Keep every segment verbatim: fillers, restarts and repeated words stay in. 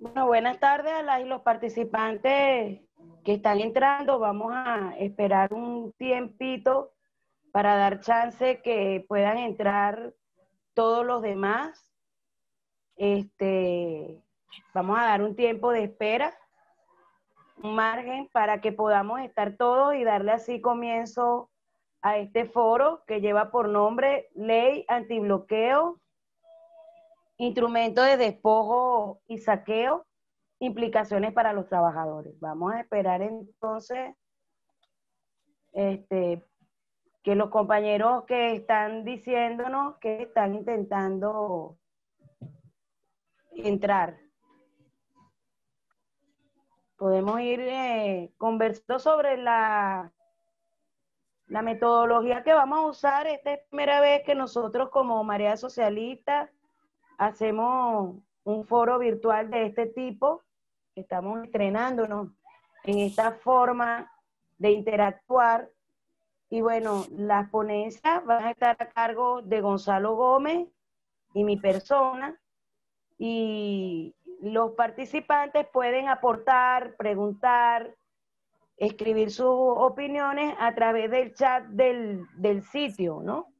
Bueno, buenas tardes a las y los participantes que están entrando. Vamos a esperar un tiempito para dar chance que puedan entrar todos los demás. Este, vamos a dar un tiempo de espera, un margen para que podamos estar todos y darle así comienzo a este foro que lleva por nombre Ley Antibloqueo, Instrumento de Despojo y Saqueo, Implicaciones para los Trabajadores. Vamos a esperar entonces este, que los compañeros que están diciéndonos que están intentando entrar. Podemos ir eh, conversando sobre la, la metodología que vamos a usar. Esta es la primera vez que nosotros como Marea Socialista hacemos un foro virtual de este tipo. Estamos entrenándonos en esta forma de interactuar. Y bueno, las ponencias van a estar a cargo de Gonzalo Gómez y mi persona. Y los participantes pueden aportar, preguntar, escribir sus opiniones a través del chat del, del sitio, ¿no?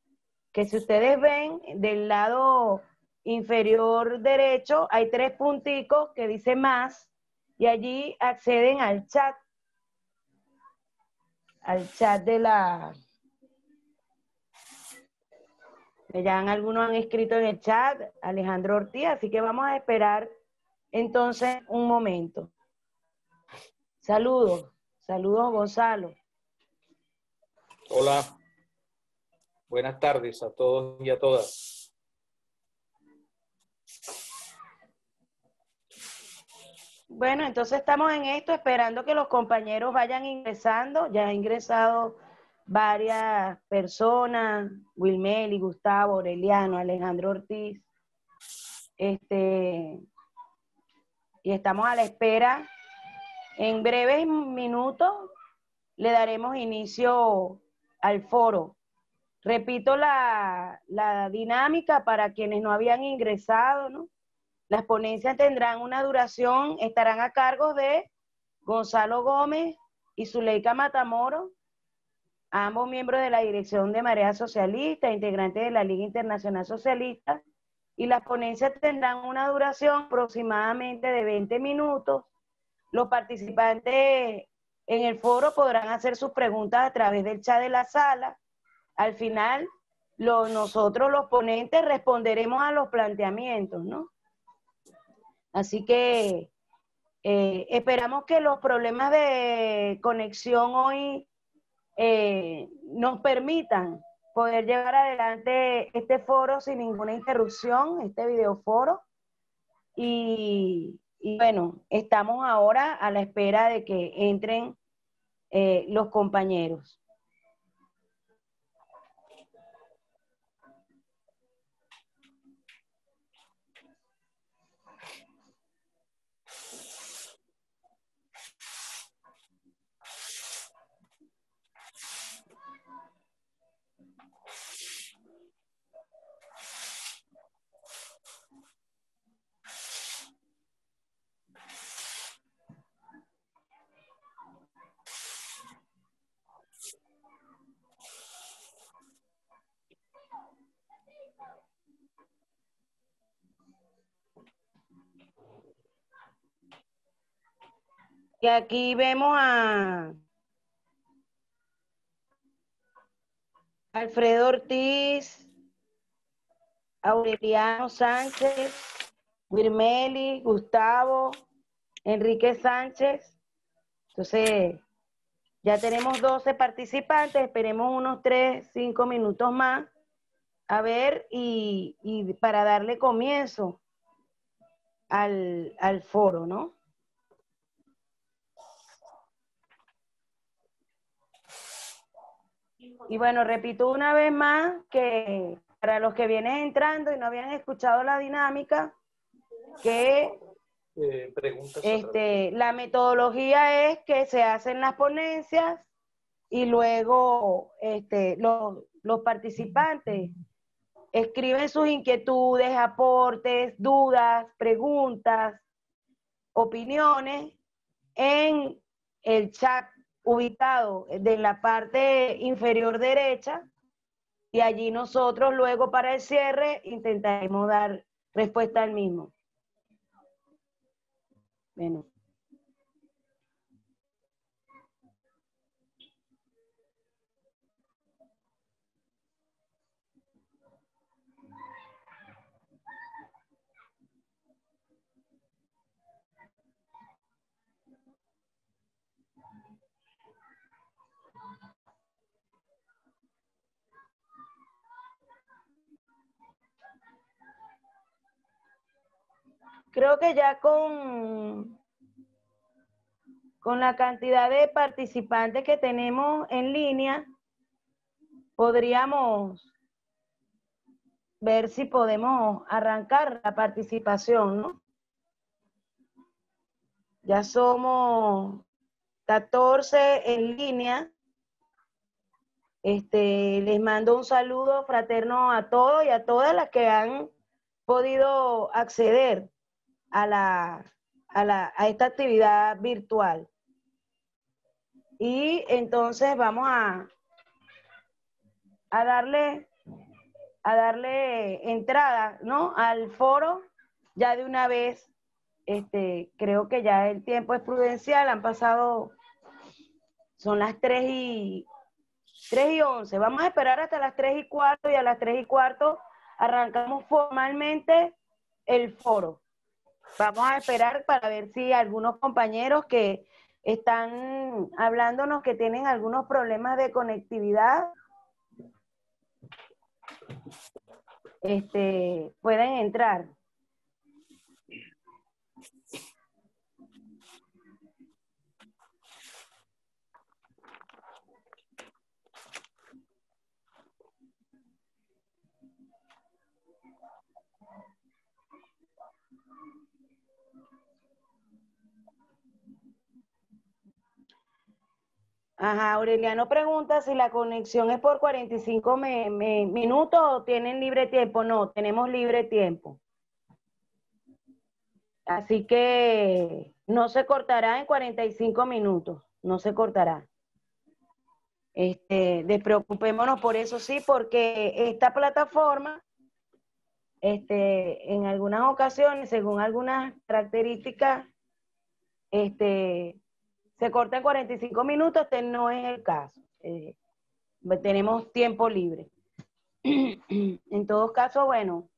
Que si ustedes ven del lado inferior derecho hay tres punticos que dice más y allí acceden al chat, al chat de la... Ya algunos han escrito en el chat, Alejandro Ortiz, así que vamos a esperar entonces un momento. Saludos, saludos Gonzalo. Hola, buenas tardes a todos y a todas. Bueno, entonces estamos en esto, esperando que los compañeros vayan ingresando. Ya han ingresado varias personas, Wilmely, Gustavo, Aureliano, Alejandro Ortiz. Este, y estamos a la espera. En breves minutos le daremos inicio al foro. Repito la, la dinámica para quienes no habían ingresado, ¿no? Las ponencias tendrán una duración, estarán a cargo de Gonzalo Gómez y Zuleika Matamoros, ambos miembros de la dirección de Marea Socialista, integrantes de la Liga Internacional Socialista, y las ponencias tendrán una duración aproximadamente de veinte minutos. Los participantes en el foro podrán hacer sus preguntas a través del chat de la sala. Al final, lo, nosotros los ponentes responderemos a los planteamientos, ¿no? Así que eh, esperamos que los problemas de conexión hoy eh, nos permitan poder llevar adelante este foro sin ninguna interrupción, este videoforo. Y, y bueno, estamos ahora a la espera de que entren eh, los compañeros. Y aquí vemos a Alfredo Ortiz, Aureliano Sánchez, Guirmeli, Gustavo, Enrique Sánchez. Entonces, ya tenemos doce participantes, esperemos unos tres, cinco minutos más, a ver, y, y para darle comienzo al, al foro, ¿no? Y bueno, repito una vez más que para los que vienen entrando y no habían escuchado la dinámica, que eh, este, la metodología es que se hacen las ponencias y luego este, los, los participantes escriben sus inquietudes, aportes, dudas, preguntas, opiniones en el chat ubicado de la parte inferior derecha, y allí nosotros luego para el cierre intentaremos dar respuesta al mismo. Bueno. Creo que ya con, con la cantidad de participantes que tenemos en línea, podríamos ver si podemos arrancar la participación, ¿no? Ya somos catorce en línea. Este, les mando un saludo fraterno a todos y a todas las que han podido acceder a la, a la a esta actividad virtual. Y entonces vamos a a darle a darle entrada, ¿no?, al foro ya de una vez. Este, creo que ya el tiempo es prudencial, han pasado, son las tres y once, vamos a esperar hasta las tres y cuarto, y a las tres y cuarto arrancamos formalmente el foro. Vamos a esperar para ver si algunos compañeros que están hablándonos que tienen algunos problemas de conectividad este, pueden entrar. Ajá, Aureliano pregunta si la conexión es por cuarenta y cinco minutos o tienen libre tiempo. No, tenemos libre tiempo. Así que no se cortará en cuarenta y cinco minutos, no se cortará. Este, despreocupémonos por eso, sí, porque esta plataforma, este, en algunas ocasiones, según algunas características, este... se corta en cuarenta y cinco minutos, este no es el caso. Eh, tenemos tiempo libre. En todos casos, bueno.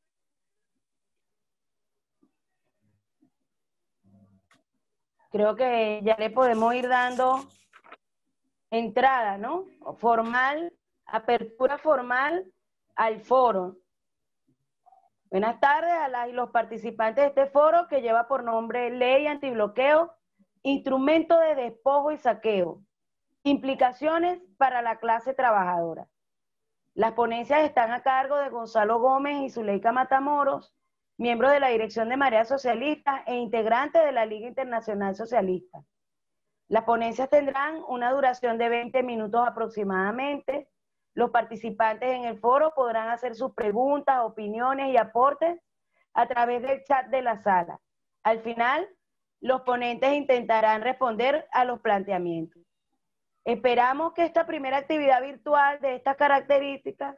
Creo que ya le podemos ir dando entrada, ¿no? Formal, apertura formal al foro. Buenas tardes a las y los participantes de este foro que lleva por nombre Ley Antibloqueo, instrumento de despojo y saqueo, implicaciones para la clase trabajadora. Las ponencias están a cargo de Gonzalo Gómez y Zuleika Matamoros, miembros de la dirección de Marea Socialista e integrantes de la Liga Internacional Socialista. Las ponencias tendrán una duración de veinte minutos aproximadamente. Los participantes en el foro podrán hacer sus preguntas, opiniones y aportes a través del chat de la sala. Al final, los ponentes intentarán responder a los planteamientos. Esperamos que esta primera actividad virtual de estas características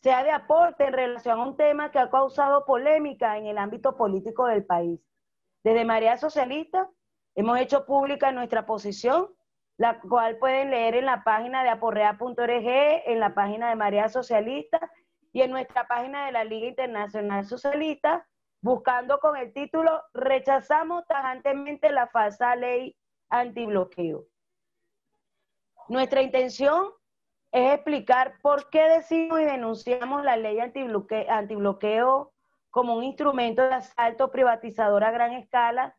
sea de aporte en relación a un tema que ha causado polémica en el ámbito político del país. Desde Marea Socialista hemos hecho pública nuestra posición, la cual pueden leer en la página de aporrea punto org, en la página de Marea Socialista y en nuestra página de la Liga Internacional Socialista, buscando con el título "Rechazamos tajantemente la falsa ley antibloqueo". Nuestra intención es explicar por qué decimos y denunciamos la ley antibloqueo, antibloqueo como un instrumento de asalto privatizador a gran escala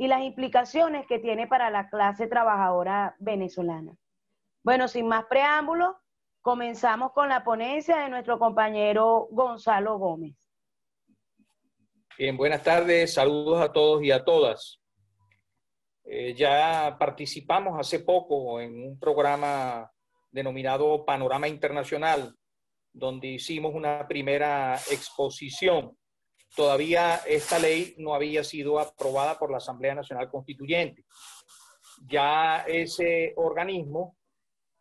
y las implicaciones que tiene para la clase trabajadora venezolana. Bueno, sin más preámbulos, comenzamos con la ponencia de nuestro compañero Gonzalo Gómez. Bien, buenas tardes, saludos a todos y a todas. Eh, ya participamos hace poco en un programa denominado Panorama Internacional, donde hicimos una primera exposición todavía esta ley no había sido aprobada por la Asamblea Nacional Constituyente. Ya ese organismo,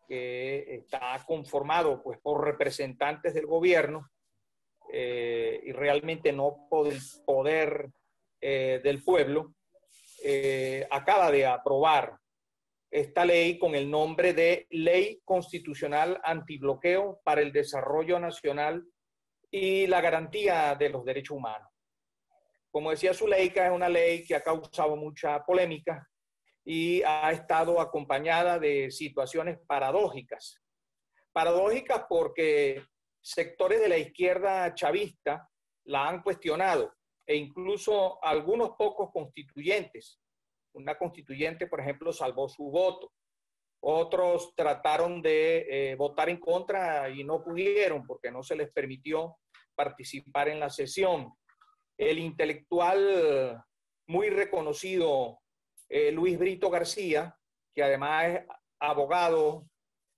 que está conformado pues, por representantes del gobierno eh, y realmente no por el poder eh, del pueblo, eh, acaba de aprobar esta ley con el nombre de Ley Constitucional Antibloqueo para el Desarrollo Nacional y la Garantía de los Derechos Humanos. Como decía Zuleika, es una ley que ha causado mucha polémica y ha estado acompañada de situaciones paradójicas. Paradójicas porque sectores de la izquierda chavista la han cuestionado e incluso algunos pocos constituyentes. Una constituyente, por ejemplo, salvó su voto. Otros trataron de eh, votar en contra y no pudieron porque no se les permitió participar en la sesión. El intelectual muy reconocido eh, Luis Brito García, que además es abogado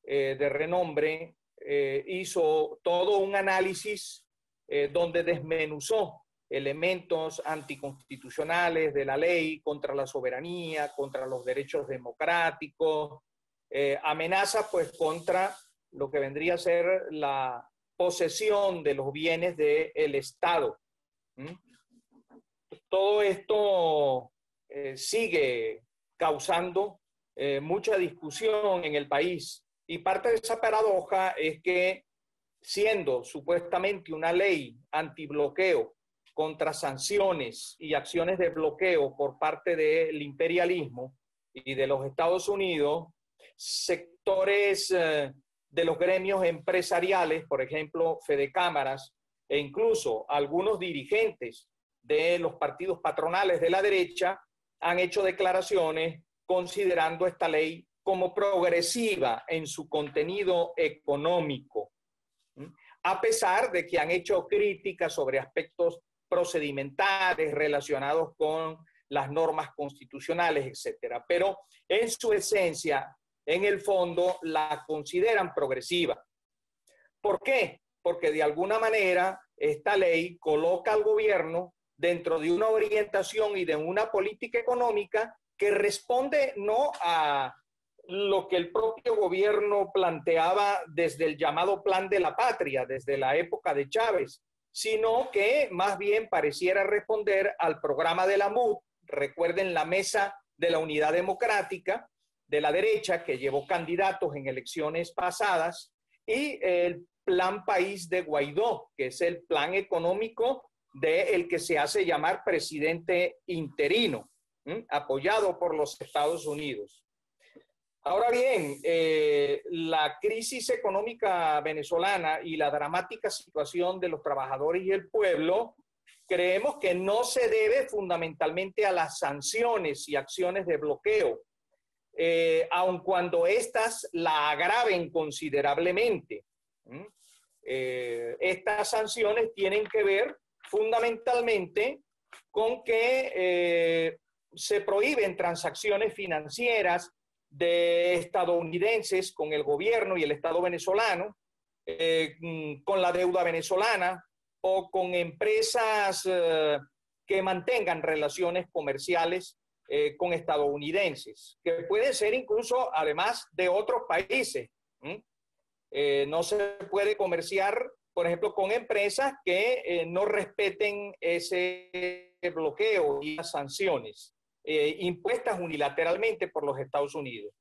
eh, de renombre, eh, hizo todo un análisis eh, donde desmenuzó elementos anticonstitucionales de la ley contra la soberanía, contra los derechos democráticos, eh, amenaza pues contra lo que vendría a ser la posesión de los bienes del Estado. ¿Mm? Todo esto eh, sigue causando eh, mucha discusión en el país y parte de esa paradoja es que siendo supuestamente una ley antibloqueo contra sanciones y acciones de bloqueo por parte del imperialismo y de los Estados Unidos, sectores de los gremios empresariales, por ejemplo, Fedecámaras, e incluso algunos dirigentes de los partidos patronales de la derecha han hecho declaraciones considerando esta ley como progresiva en su contenido económico, a pesar de que han hecho críticas sobre aspectos procedimentales relacionados con las normas constitucionales, etcétera. Pero en su esencia, en el fondo, la consideran progresiva. ¿Por qué? Porque de alguna manera esta ley coloca al gobierno dentro de una orientación y de una política económica que responde no a lo que el propio gobierno planteaba desde el llamado Plan de la Patria, desde la época de Chávez, sino que más bien pareciera responder al programa de la M U D, recuerden la Mesa de la Unidad Democrática de la derecha que llevó candidatos en elecciones pasadas y el Plan País de Guaidó, que es el plan económico del que se hace llamar presidente interino, ¿eh? apoyado por los Estados Unidos. Ahora bien, eh, la crisis económica venezolana y la dramática situación de los trabajadores y el pueblo, creemos que no se debe fundamentalmente a las sanciones y acciones de bloqueo, eh, aun cuando éstas la agraven considerablemente. ¿Mm? Eh, estas sanciones tienen que ver fundamentalmente con que eh, se prohíben transacciones financieras de estadounidenses con el gobierno y el Estado venezolano, eh, con la deuda venezolana o con empresas eh, que mantengan relaciones comerciales eh, con estadounidenses, que pueden ser incluso además de otros países. ¿Mm? Eh, no se puede comerciar, por ejemplo, con empresas que eh, no respeten ese bloqueo y las sanciones Eh, impuestas unilateralmente por los Estados Unidos.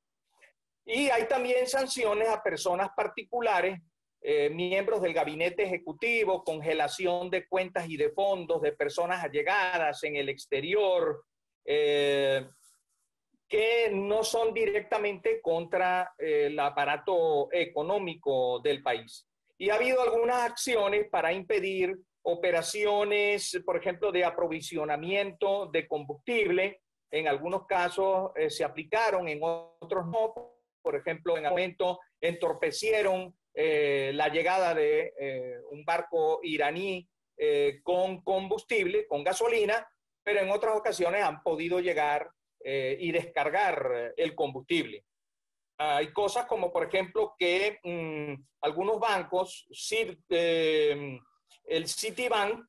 Y hay también sanciones a personas particulares, eh, miembros del gabinete ejecutivo, congelación de cuentas y de fondos de personas allegadas en el exterior, eh, que no son directamente contra eh, el aparato económico del país. Y ha habido algunas acciones para impedir operaciones, por ejemplo, de aprovisionamiento de combustible. En algunos casos eh, se aplicaron, en otros no. Por ejemplo, en momento entorpecieron eh, la llegada de eh, un barco iraní eh, con combustible, con gasolina, pero en otras ocasiones han podido llegar eh, y descargar el combustible. Hay cosas como, por ejemplo, que mmm, algunos bancos, sí, eh, el Citibank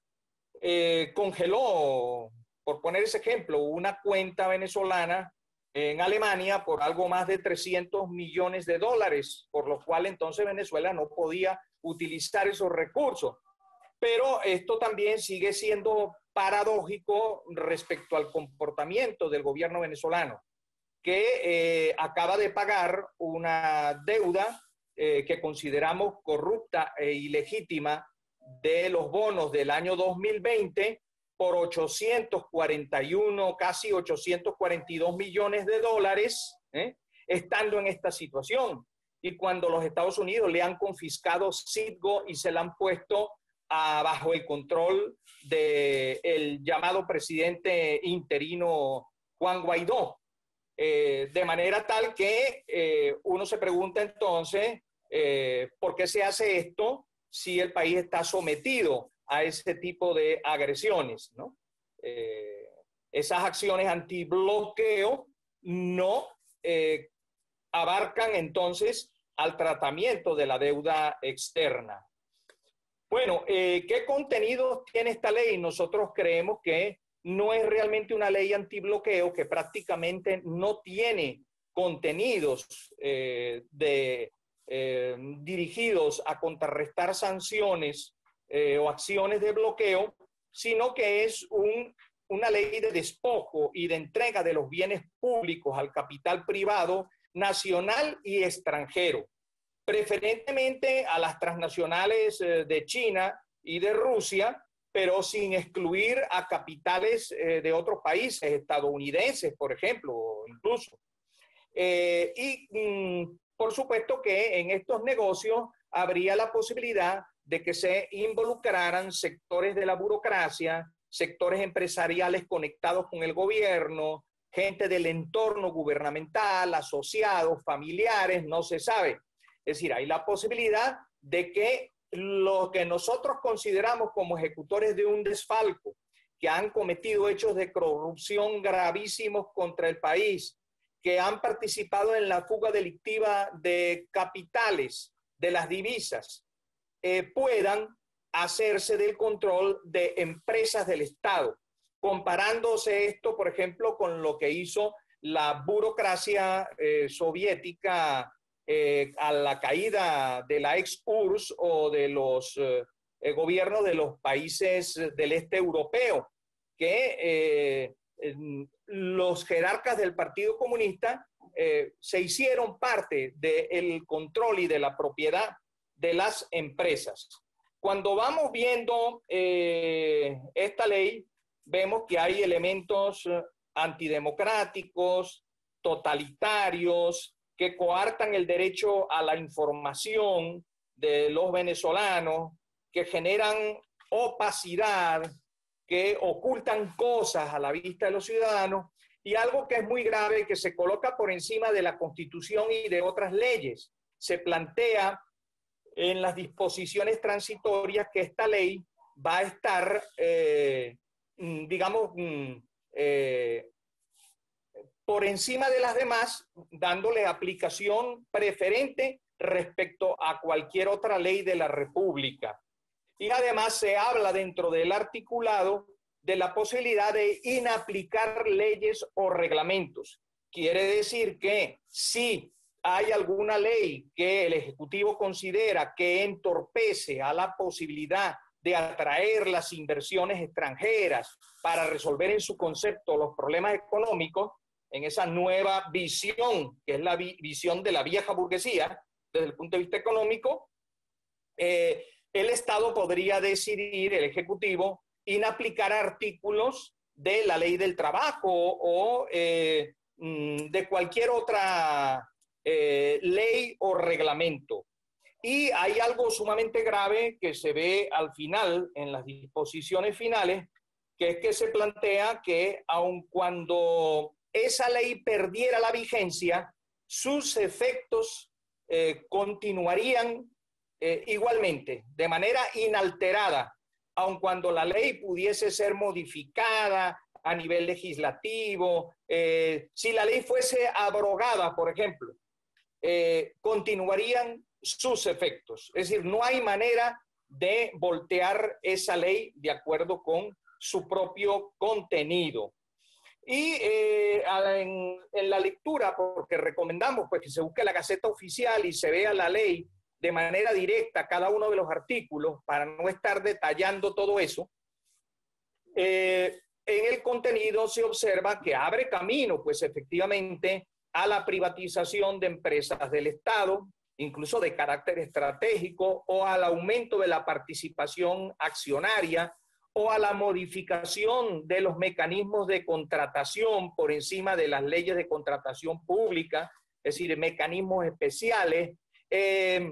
eh, congeló, por poner ese ejemplo, una cuenta venezolana en Alemania por algo más de trescientos millones de dólares, por lo cual entonces Venezuela no podía utilizar esos recursos. Pero esto también sigue siendo paradójico respecto al comportamiento del gobierno venezolano, que eh, acaba de pagar una deuda eh, que consideramos corrupta e ilegítima de los bonos del año dos mil veinte por ochocientos cuarenta y uno, casi ochocientos cuarenta y dos millones de dólares, ¿eh? Estando en esta situación. Y cuando los Estados Unidos le han confiscado CITGO y se la han puesto a, bajo el control del llamado presidente interino Juan Guaidó. Eh, de manera tal que eh, uno se pregunta entonces eh, por qué se hace esto si el país está sometido a ese tipo de agresiones, ¿no? Eh, esas acciones antibloqueo no eh, abarcan entonces al tratamiento de la deuda externa. Bueno, eh, ¿qué contenidos tiene esta ley? Nosotros creemos que no es realmente una ley antibloqueo, que prácticamente no tiene contenidos eh, de, eh, dirigidos a contrarrestar sanciones eh, o acciones de bloqueo, sino que es un, una ley de despojo y de entrega de los bienes públicos al capital privado nacional y extranjero, preferentemente a las transnacionales eh, de China y de Rusia, pero sin excluir a capitales eh, de otros países, estadounidenses, por ejemplo, incluso. Eh, y mm, por supuesto que en estos negocios habría la posibilidad de que se involucraran sectores de la burocracia, sectores empresariales conectados con el gobierno, gente del entorno gubernamental, asociados, familiares, no se sabe. Es decir, hay la posibilidad de que lo que nosotros consideramos como ejecutores de un desfalco, que han cometido hechos de corrupción gravísimos contra el país, que han participado en la fuga delictiva de capitales, de las divisas, eh, puedan hacerse del control de empresas del Estado, comparándose esto, por ejemplo, con lo que hizo la burocracia eh, soviética, Eh, a la caída de la ex U R S S o de los eh, gobiernos de los países del este europeo, que eh, eh, los jerarcas del Partido Comunista eh, se hicieron parte del control y de la propiedad de las empresas. Cuando vamos viendo eh, esta ley, vemos que hay elementos antidemocráticos, totalitarios, que coartan el derecho a la información de los venezolanos, que generan opacidad, que ocultan cosas a la vista de los ciudadanos, y algo que es muy grave, que se coloca por encima de la Constitución y de otras leyes. Se plantea en las disposiciones transitorias que esta ley va a estar, eh, digamos, eh, por encima de las demás, dándole aplicación preferente respecto a cualquier otra ley de la República. Y además se habla dentro del articulado de la posibilidad de inaplicar leyes o reglamentos. Quiere decir que si hay alguna ley que el Ejecutivo considera que entorpece a la posibilidad de atraer las inversiones extranjeras para resolver en su concepto los problemas económicos, en esa nueva visión, que es la vi visión de la vieja burguesía, desde el punto de vista económico, eh, el Estado podría decidir, el Ejecutivo, inaplicar artículos de la ley del trabajo o eh, de cualquier otra eh, ley o reglamento. Y hay algo sumamente grave que se ve al final, en las disposiciones finales, que es que se plantea que aun cuando esa ley perdiera la vigencia, sus efectos eh, continuarían eh, igualmente, de manera inalterada, aun cuando la ley pudiese ser modificada a nivel legislativo. Eh, si la ley fuese abrogada, por ejemplo, eh, continuarían sus efectos. Es decir, no hay manera de voltear esa ley de acuerdo con su propio contenido. Y eh, en, en la lectura, porque recomendamos pues, que se busque la Gaceta Oficial y se vea la ley de manera directa, cada uno de los artículos, para no estar detallando todo eso, eh, en el contenido se observa que abre camino, pues efectivamente, a la privatización de empresas del Estado, incluso de carácter estratégico, o al aumento de la participación accionaria, o a la modificación de los mecanismos de contratación por encima de las leyes de contratación pública, es decir, mecanismos especiales. Eh,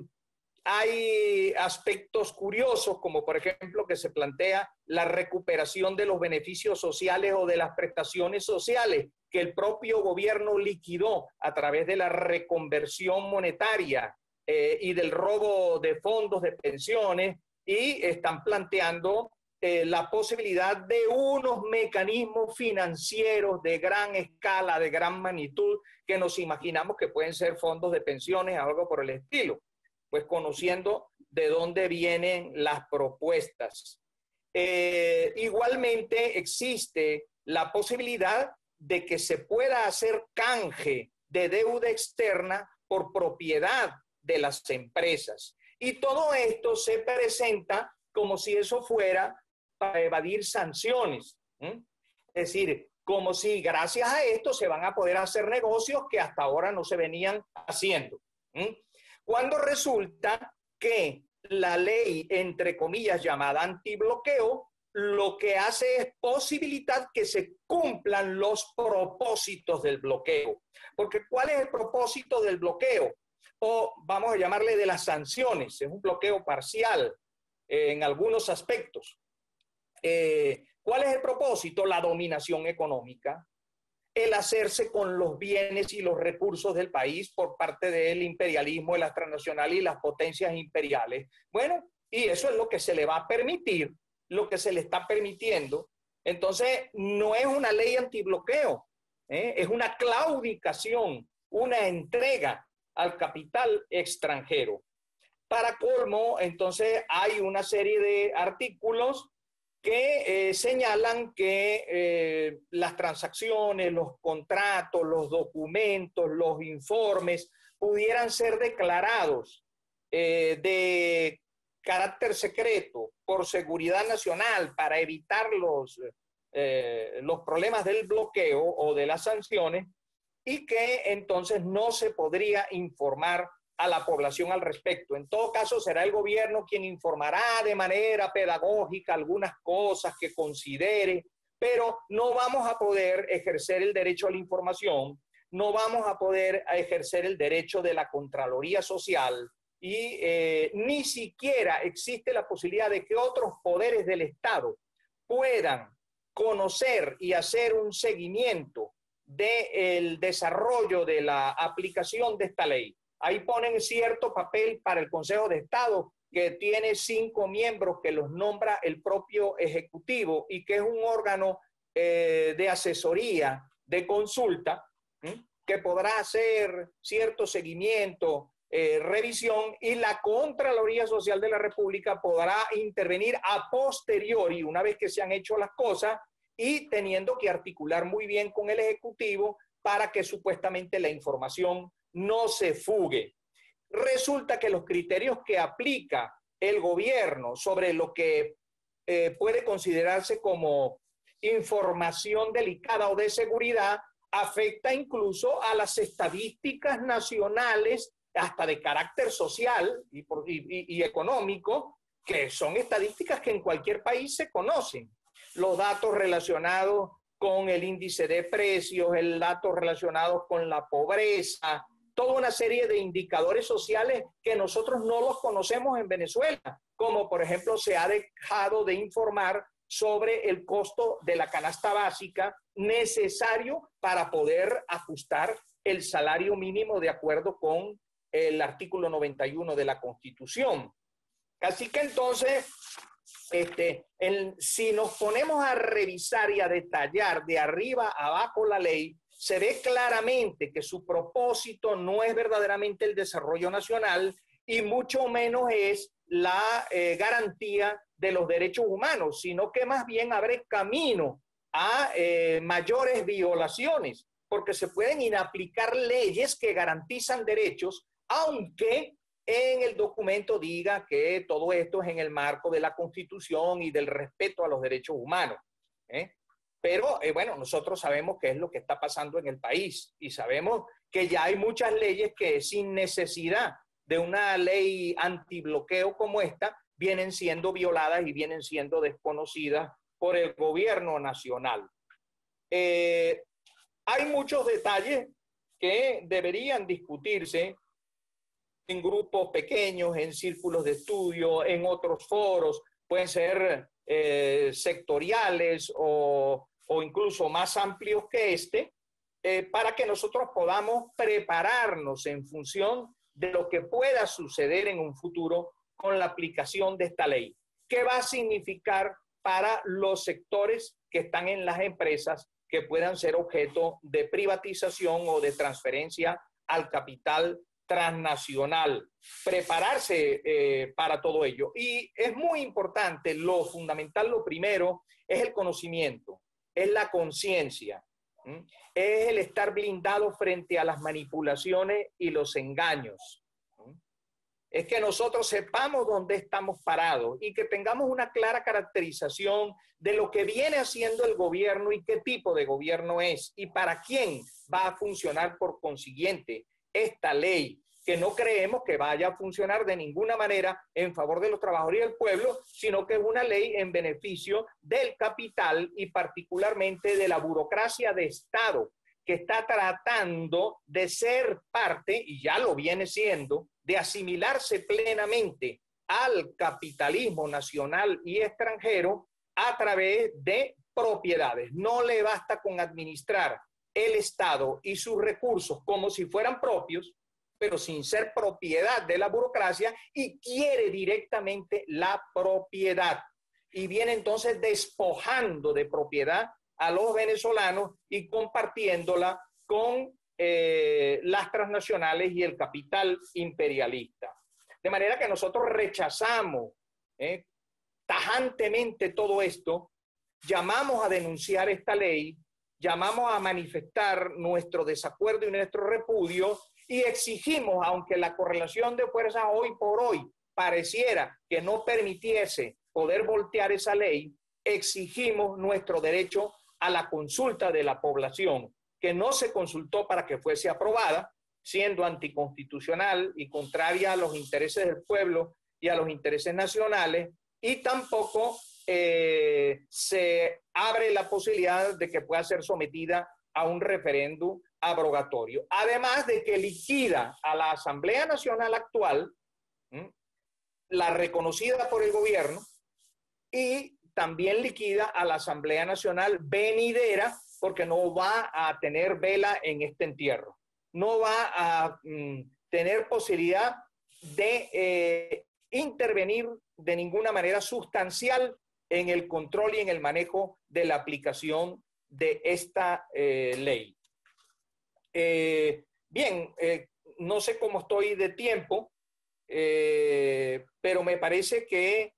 hay aspectos curiosos, como por ejemplo que se plantea la recuperación de los beneficios sociales o de las prestaciones sociales que el propio gobierno liquidó a través de la reconversión monetaria eh, y del robo de fondos de pensiones, y están planteando eh, la posibilidad de unos mecanismos financieros de gran escala, de gran magnitud, que nos imaginamos que pueden ser fondos de pensiones, algo por el estilo. Pues conociendo de dónde vienen las propuestas. Eh, igualmente existe la posibilidad de que se pueda hacer canje de deuda externa por propiedad de las empresas. Y todo esto se presenta como si eso fuera para evadir sanciones. ¿Mm? Es decir, como si gracias a esto se van a poder hacer negocios que hasta ahora no se venían haciendo. ¿Mm? Cuando resulta que la ley, entre comillas, llamada antibloqueo, lo que hace es posibilitar que se cumplan los propósitos del bloqueo. Porque ¿cuál es el propósito del bloqueo? O vamos a llamarle de las sanciones, es un bloqueo parcial eh, en algunos aspectos. Eh, ¿Cuál es el propósito? La dominación económica, el hacerse con los bienes y los recursos del país por parte del imperialismo, de las transnacionales y las potencias imperiales. Bueno, y eso es lo que se le va a permitir, lo que se le está permitiendo. Entonces, no es una ley antibloqueo, ¿eh? Es una claudicación, una entrega al capital extranjero. Para colmo, entonces, hay una serie de artículos que eh, señalan que eh, las transacciones, los contratos, los documentos, los informes pudieran ser declarados eh, de carácter secreto por seguridad nacional para evitar los, eh, los problemas del bloqueo o de las sanciones, y que entonces no se podría informar a la población al respecto. En todo caso, será el gobierno quien informará de manera pedagógica algunas cosas que considere, pero no vamos a poder ejercer el derecho a la información, no vamos a poder ejercer el derecho de la Contraloría Social, y eh, ni siquiera existe la posibilidad de que otros poderes del Estado puedan conocer y hacer un seguimiento del desarrollo de la aplicación de esta ley. Ahí ponen cierto papel para el Consejo de Estado, que tiene cinco miembros que los nombra el propio Ejecutivo y que es un órgano eh, de asesoría, de consulta, ¿eh? que podrá hacer cierto seguimiento, eh, revisión, y la Contraloría Social de la República podrá intervenir a posteriori, una vez que se han hecho las cosas, y teniendo que articular muy bien con el Ejecutivo para que supuestamente la información no se fugue. Resulta que los criterios que aplica el gobierno sobre lo que eh, puede considerarse como información delicada o de seguridad afecta incluso a las estadísticas nacionales, hasta de carácter social y, por, y, y, y económico, que son estadísticas que en cualquier país se conocen. Los datos relacionados con el índice de precios, el dato relacionado con la pobreza, toda una serie de indicadores sociales que nosotros no los conocemos en Venezuela, como por ejemplo se ha dejado de informar sobre el costo de la canasta básica necesario para poder ajustar el salario mínimo de acuerdo con el artículo noventa y uno de la Constitución. Así que entonces, este, el, si nos ponemos a revisar y a detallar de arriba a abajo la ley, se ve claramente que su propósito no es verdaderamente el desarrollo nacional, y mucho menos es la eh, garantía de los derechos humanos, sino que más bien abre camino a eh, mayores violaciones, porque se pueden inaplicar leyes que garantizan derechos, aunque en el documento diga que todo esto es en el marco de la Constitución y del respeto a los derechos humanos, ¿eh? Pero, eh, bueno, nosotros sabemos qué es lo que está pasando en el país y sabemos que ya hay muchas leyes que sin necesidad de una ley antibloqueo como esta, vienen siendo violadas y vienen siendo desconocidas por el gobierno nacional. Eh, hay muchos detalles que deberían discutirse en grupos pequeños, en círculos de estudio, en otros foros, pueden ser eh, sectoriales o, o incluso más amplios que este, eh, para que nosotros podamos prepararnos en función de lo que pueda suceder en un futuro con la aplicación de esta ley. ¿Qué va a significar para los sectores que están en las empresas que puedan ser objeto de privatización o de transferencia al capital transnacional? Prepararse eh, para todo ello. Y es muy importante, lo fundamental, lo primero, es el conocimiento, es la conciencia. Es el estar blindado frente a las manipulaciones y los engaños. Es que nosotros sepamos dónde estamos parados y que tengamos una clara caracterización de lo que viene haciendo el gobierno y qué tipo de gobierno es y para quién va a funcionar por consiguiente esta ley, que no creemos que vaya a funcionar de ninguna manera en favor de los trabajadores y del pueblo, sino que es una ley en beneficio del capital y particularmente de la burocracia de Estado, que está tratando de ser parte, y ya lo viene siendo, de asimilarse plenamente al capitalismo nacional y extranjero a través de propiedades. No le basta con administrar el Estado y sus recursos como si fueran propios, pero sin ser propiedad de la burocracia, y quiere directamente la propiedad. Y viene entonces despojando de propiedad a los venezolanos y compartiéndola con eh, las transnacionales y el capital imperialista. De manera que nosotros rechazamos eh, tajantemente todo esto, llamamos a denunciar esta ley, llamamos a manifestar nuestro desacuerdo y nuestro repudio, y exigimos, aunque la correlación de fuerzas hoy por hoy pareciera que no permitiese poder voltear esa ley, exigimos nuestro derecho a la consulta de la población, que no se consultó para que fuese aprobada, siendo anticonstitucional y contraria a los intereses del pueblo y a los intereses nacionales, y tampoco eh, se abre la posibilidad de que pueda ser sometida a un referéndum abrogatorio. Además de que liquida a la Asamblea Nacional actual, ¿m? la reconocida por el gobierno, y también liquida a la Asamblea Nacional venidera, porque no va a tener vela en este entierro. No va a mm, tener posibilidad de eh, intervenir de ninguna manera sustancial en el control y en el manejo de la aplicación de esta eh, ley. Eh, bien, eh, no sé cómo estoy de tiempo, eh, pero me parece que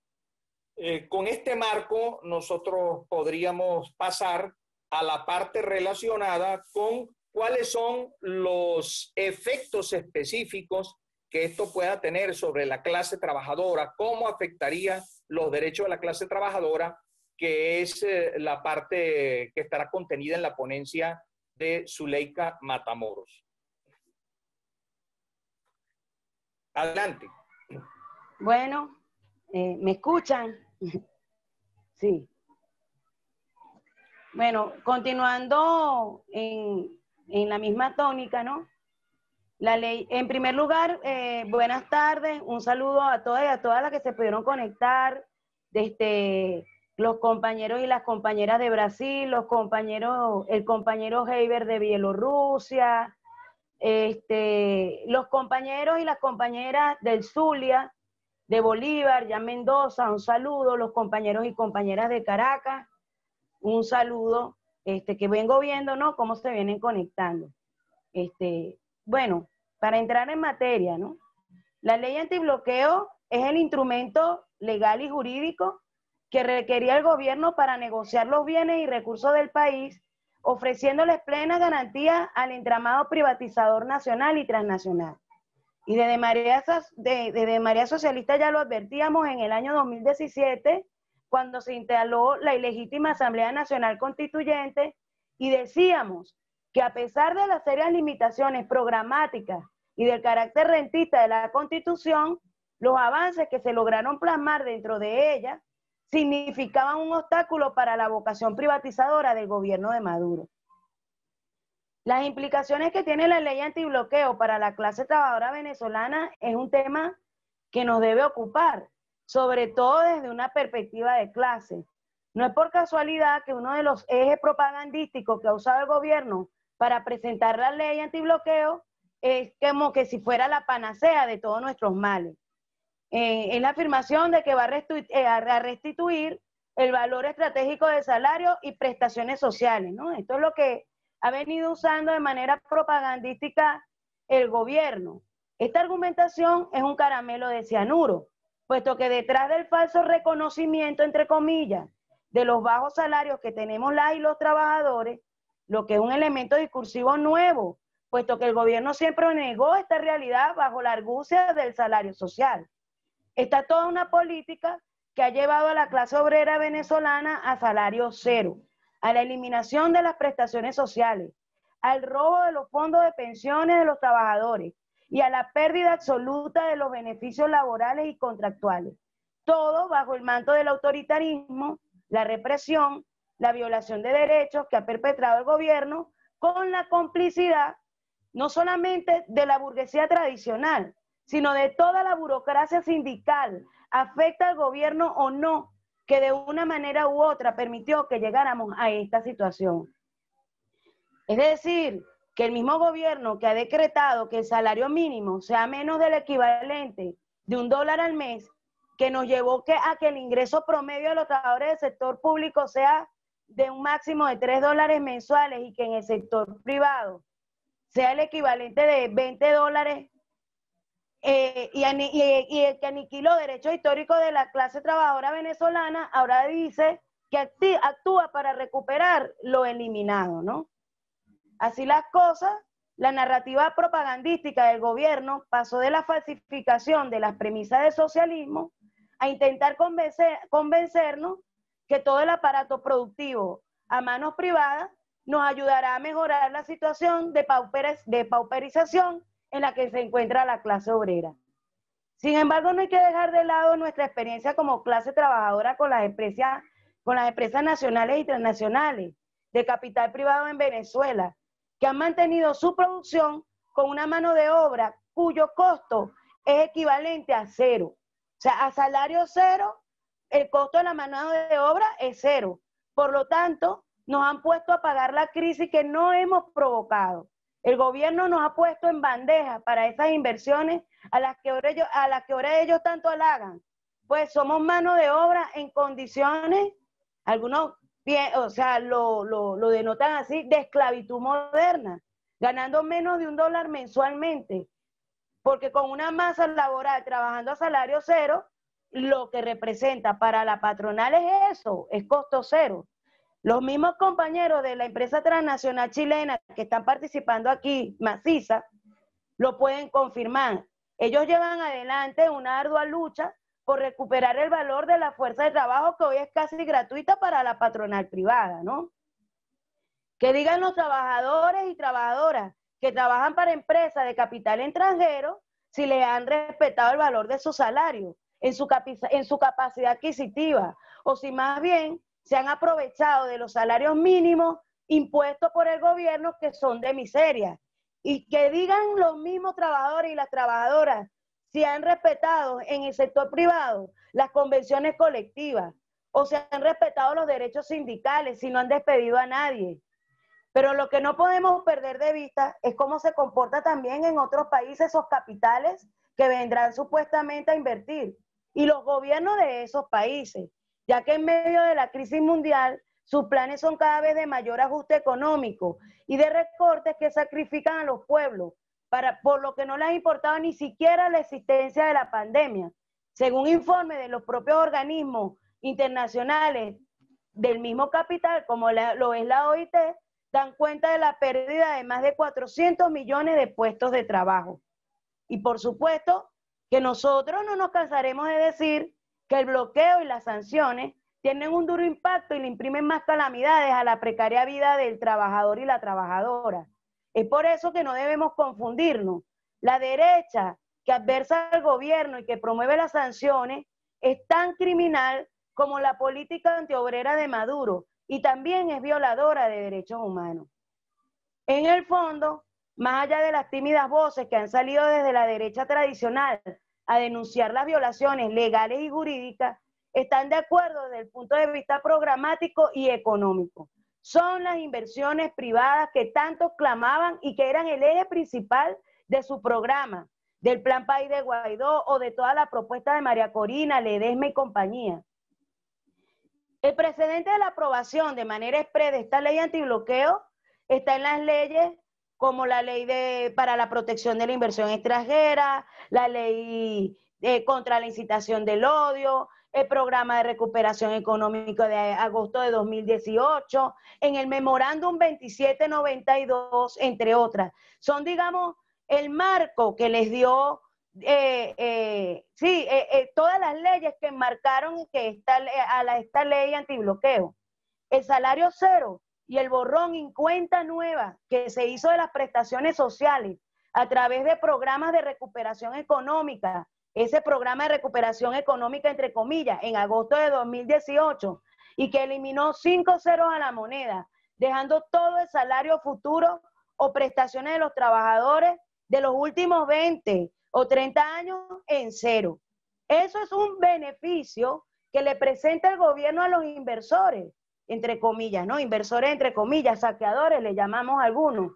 eh, con este marco nosotros podríamos pasar a la parte relacionada con cuáles son los efectos específicos que esto pueda tener sobre la clase trabajadora, cómo afectaría los derechos de la clase trabajadora, que es eh, la parte que estará contenida en la ponencia de Zuleika Matamoros. Adelante. Bueno, eh, ¿me escuchan? Sí. Bueno, continuando en, en la misma tónica, ¿no? La ley, en primer lugar, eh, buenas tardes, un saludo a todas y a todas las que se pudieron conectar, desde los compañeros y las compañeras de Brasil, los compañeros, el compañero Heiber de Bielorrusia, este, los compañeros y las compañeras del Zulia, de Bolívar, ya Mendoza, un saludo, los compañeros y compañeras de Caracas, un saludo, este, que vengo viendo, ¿no?, cómo se vienen conectando. Este, bueno, para entrar en materia, ¿no?, La ley antibloqueo es el instrumento legal y jurídico que requería el gobierno para negociar los bienes y recursos del país, ofreciéndoles plena garantía al entramado privatizador nacional y transnacional. Y desde Marea, de, desde Marea Socialista ya lo advertíamos en el año dos mil diecisiete, cuando se instaló la ilegítima Asamblea Nacional Constituyente, y decíamos que a pesar de las serias limitaciones programáticas y del carácter rentista de la Constitución, los avances que se lograron plasmar dentro de ella significaban un obstáculo para la vocación privatizadora del gobierno de Maduro. Las implicaciones que tiene la ley antibloqueo para la clase trabajadora venezolana es un tema que nos debe ocupar, sobre todo desde una perspectiva de clase. No es por casualidad que uno de los ejes propagandísticos que ha usado el gobierno para presentar la ley antibloqueo es como que si fuera la panacea de todos nuestros males. Eh, es la afirmación de que va a, restitu eh, a restituir el valor estratégico de salario y prestaciones sociales, ¿no? Esto es lo que ha venido usando de manera propagandística el gobierno. Esta argumentación es un caramelo de cianuro, puesto que detrás del falso reconocimiento, entre comillas, de los bajos salarios que tenemos las y los trabajadores, lo que es un elemento discursivo nuevo, puesto que el gobierno siempre negó esta realidad bajo la argucia del salario social. Está toda una política que ha llevado a la clase obrera venezolana a salario cero, a la eliminación de las prestaciones sociales, al robo de los fondos de pensiones de los trabajadores y a la pérdida absoluta de los beneficios laborales y contractuales. Todo bajo el manto del autoritarismo, la represión, la violación de derechos que ha perpetrado el gobierno con la complicidad no solamente de la burguesía tradicional, sino de toda la burocracia sindical, afecta al gobierno o no, que de una manera u otra permitió que llegáramos a esta situación. Es decir, que el mismo gobierno que ha decretado que el salario mínimo sea menos del equivalente de un dólar al mes, que nos llevó que, a que el ingreso promedio de los trabajadores del sector público sea de un máximo de tres dólares mensuales y que en el sector privado sea el equivalente de veinte dólares, Eh, y, y, y el que aniquiló derechos históricos de la clase trabajadora venezolana, ahora dice que actúa para recuperar lo eliminado, ¿no? Así las cosas, la narrativa propagandística del gobierno pasó de la falsificación de las premisas del socialismo a intentar convencer, convencernos que todo el aparato productivo a manos privadas nos ayudará a mejorar la situación de, pauper, de pauperización en la que se encuentra la clase obrera. Sin embargo, no hay que dejar de lado nuestra experiencia como clase trabajadora con las empresas, con las empresas nacionales y transnacionales de capital privado en Venezuela, que han mantenido su producción con una mano de obra cuyo costo es equivalente a cero. O sea, a salario cero, el costo de la mano de obra es cero. Por lo tanto, nos han puesto a pagar la crisis que no hemos provocado. El gobierno nos ha puesto en bandeja para esas inversiones a las que ahora ellos, a las que ahora ellos tanto halagan. Pues somos mano de obra en condiciones, algunos o sea, lo, lo, lo denotan así, de esclavitud moderna, ganando menos de un dólar mensualmente, porque con una masa laboral trabajando a salario cero, lo que representa para la patronal es eso, es costo cero. Los mismos compañeros de la empresa transnacional chilena que están participando aquí, Masisa, lo pueden confirmar. Ellos llevan adelante una ardua lucha por recuperar el valor de la fuerza de trabajo que hoy es casi gratuita para la patronal privada, ¿no? Que digan los trabajadores y trabajadoras que trabajan para empresas de capital extranjero si le han respetado el valor de su salario en su, en su capacidad adquisitiva, o si más bien se han aprovechado de los salarios mínimos impuestos por el gobierno que son de miseria. Y que digan los mismos trabajadores y las trabajadoras si han respetado en el sector privado las convenciones colectivas o si han respetado los derechos sindicales, si no han despedido a nadie. Pero lo que no podemos perder de vista es cómo se comporta también en otros países esos capitales que vendrán supuestamente a invertir y los gobiernos de esos países, ya que en medio de la crisis mundial, sus planes son cada vez de mayor ajuste económico y de recortes que sacrifican a los pueblos, para, por lo que no les ha importado ni siquiera la existencia de la pandemia. Según informe de los propios organismos internacionales del mismo capital, como la, lo es la O I T, dan cuenta de la pérdida de más de cuatrocientos millones de puestos de trabajo. Y por supuesto que nosotros no nos cansaremos de decir que el bloqueo y las sanciones tienen un duro impacto y le imprimen más calamidades a la precaria vida del trabajador y la trabajadora. Es por eso que no debemos confundirnos. La derecha que adversa al gobierno y que promueve las sanciones es tan criminal como la política antiobrera de Maduro, y también es violadora de derechos humanos. En el fondo, más allá de las tímidas voces que han salido desde la derecha tradicional a denunciar las violaciones legales y jurídicas, están de acuerdo desde el punto de vista programático y económico. Son las inversiones privadas que tanto clamaban y que eran el eje principal de su programa, del Plan País de Guaidó o de toda la propuesta de María Corina, Ledesma y compañía. El precedente de la aprobación de manera expresa de esta ley antibloqueo está en las leyes como la ley de, para la protección de la inversión extranjera, la ley eh, contra la incitación del odio, el programa de recuperación económica de agosto de dos mil dieciocho, en el Memorándum veintisiete noventa y dos, entre otras. Son, digamos, el marco que les dio... Eh, eh, sí, eh, eh, todas las leyes que enmarcaron que esta, a la, esta ley antibloqueo, el salario cero y el borrón en cuenta nueva que se hizo de las prestaciones sociales a través de programas de recuperación económica, ese programa de recuperación económica entre comillas en agosto de dos mil dieciocho, y que eliminó cinco ceros a la moneda, dejando todo el salario futuro o prestaciones de los trabajadores de los últimos veinte o treinta años en cero. Eso es un beneficio que le presenta el gobierno a los inversores, entre comillas, ¿no? Inversores, entre comillas, saqueadores, le llamamos algunos,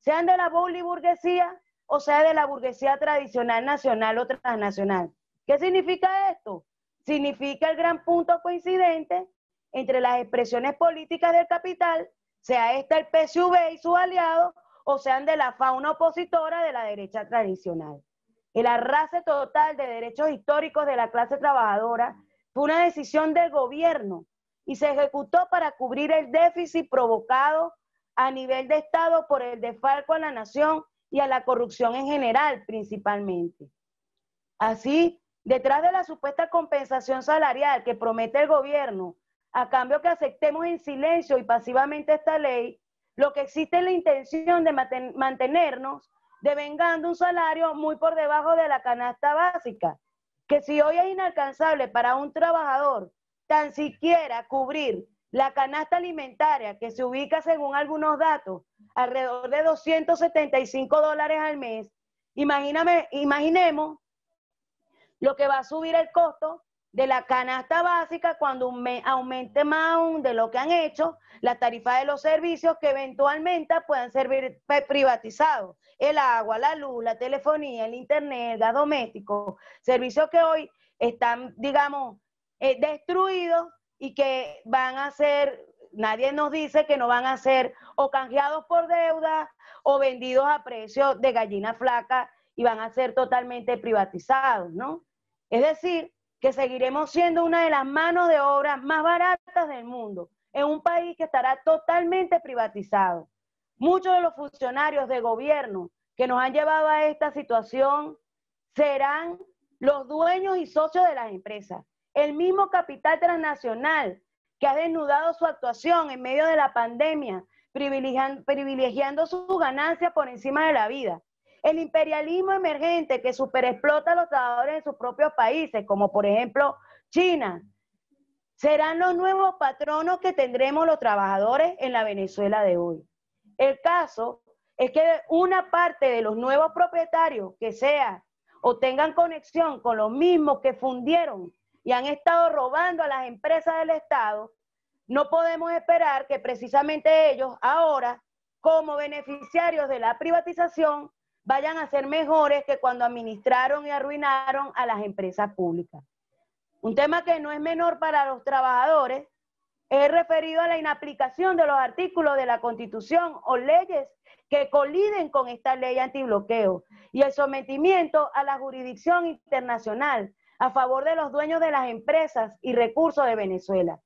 sean de la burguesía o sea de la burguesía tradicional, nacional o transnacional. ¿Qué significa esto? Significa el gran punto coincidente entre las expresiones políticas del capital, sea esta el P S U V y sus aliados, o sean de la fauna opositora de la derecha tradicional. El arrase total de derechos históricos de la clase trabajadora fue una decisión del gobierno y se ejecutó para cubrir el déficit provocado a nivel de Estado por el desfalco a la nación y a la corrupción en general, principalmente. Así, detrás de la supuesta compensación salarial que promete el gobierno, a cambio que aceptemos en silencio y pasivamente esta ley, lo que existe es la intención de manten- mantenernos devengando un salario muy por debajo de la canasta básica, que si hoy es inalcanzable para un trabajador tan siquiera cubrir la canasta alimentaria, que se ubica según algunos datos alrededor de doscientos setenta y cinco dólares al mes, imagíname, imaginemos lo que va a subir el costo de la canasta básica cuando aumente más aún de lo que han hecho las tarifas de los servicios que eventualmente puedan ser privatizados: el agua, la luz, la telefonía, el internet, el gas doméstico, servicios que hoy están, digamos, eh, destruidos y que van a ser, nadie nos dice que no van a ser o canjeados por deuda o vendidos a precio de gallina flaca y van a ser totalmente privatizados, ¿no? Es decir, que seguiremos siendo una de las manos de obra más baratas del mundo, en un país que estará totalmente privatizado. Muchos de los funcionarios de gobierno que nos han llevado a esta situación serán los dueños y socios de las empresas. El mismo capital transnacional que ha desnudado su actuación en medio de la pandemia, privilegiando sus ganancias por encima de la vida. El imperialismo emergente que superexplota a los trabajadores en sus propios países, como por ejemplo China, serán los nuevos patronos que tendremos los trabajadores en la Venezuela de hoy. El caso es que una parte de los nuevos propietarios que sean o tengan conexión con los mismos que fundieron y han estado robando a las empresas del Estado, no podemos esperar que precisamente ellos ahora, como beneficiarios de la privatización, vayan a ser mejores que cuando administraron y arruinaron a las empresas públicas. Un tema que no es menor para los trabajadores he referido a la inaplicación de los artículos de la Constitución o leyes que coliden con esta ley antibloqueo y el sometimiento a la jurisdicción internacional a favor de los dueños de las empresas y recursos de Venezuela.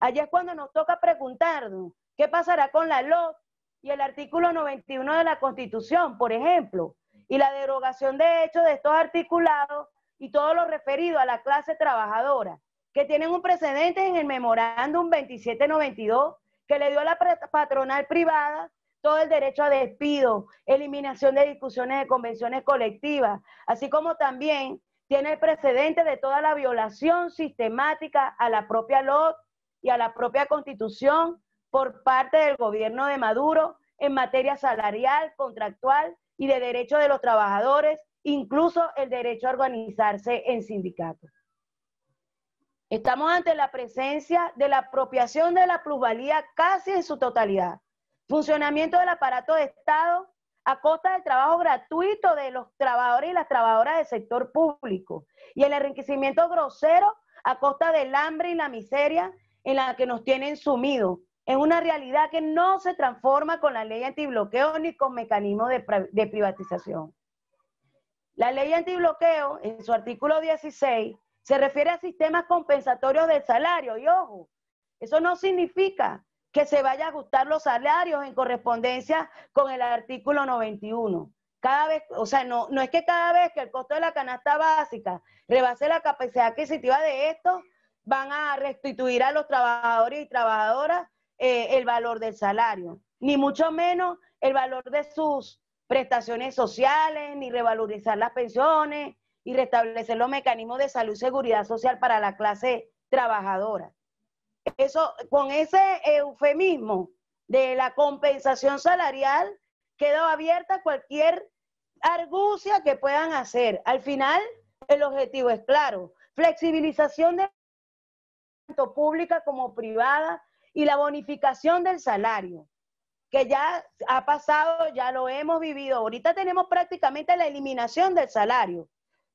Allí es cuando nos toca preguntarnos qué pasará con la L O C y el artículo noventa y uno de la Constitución, por ejemplo, y la derogación de hecho de estos articulados y todo lo referido a la clase trabajadora, que tienen un precedente en el Memorándum veintisiete noventa y dos, que le dio a la patronal privada todo el derecho a despido, eliminación de discusiones de convenciones colectivas, así como también tiene el precedente de toda la violación sistemática a la propia L O C y a la propia Constitución por parte del gobierno de Maduro en materia salarial, contractual y de derechos de los trabajadores, incluso el derecho a organizarse en sindicatos. Estamos ante la presencia de la apropiación de la plusvalía casi en su totalidad, funcionamiento del aparato de Estado a costa del trabajo gratuito de los trabajadores y las trabajadoras del sector público y el enriquecimiento grosero a costa del hambre y la miseria en la que nos tienen sumidos. Es una realidad que no se transforma con la ley antibloqueo ni con mecanismos de, de privatización. La ley antibloqueo, en su artículo dieciséis, se refiere a sistemas compensatorios del salario, y ojo, eso no significa que se vaya a ajustar los salarios en correspondencia con el artículo noventa y uno. Cada vez, o sea, no, no es que cada vez que el costo de la canasta básica rebase la capacidad adquisitiva de estos, van a restituir a los trabajadores y trabajadoras eh, el valor del salario, ni mucho menos el valor de sus prestaciones sociales, ni revalorizar las pensiones, y restablecer los mecanismos de salud y seguridad social para la clase trabajadora. Eso, con ese eufemismo de la compensación salarial, queda abierta cualquier argucia que puedan hacer. Al final, el objetivo es claro, flexibilización de tanto pública como privada y la bonificación del salario, que ya ha pasado, ya lo hemos vivido. Ahorita tenemos prácticamente la eliminación del salario.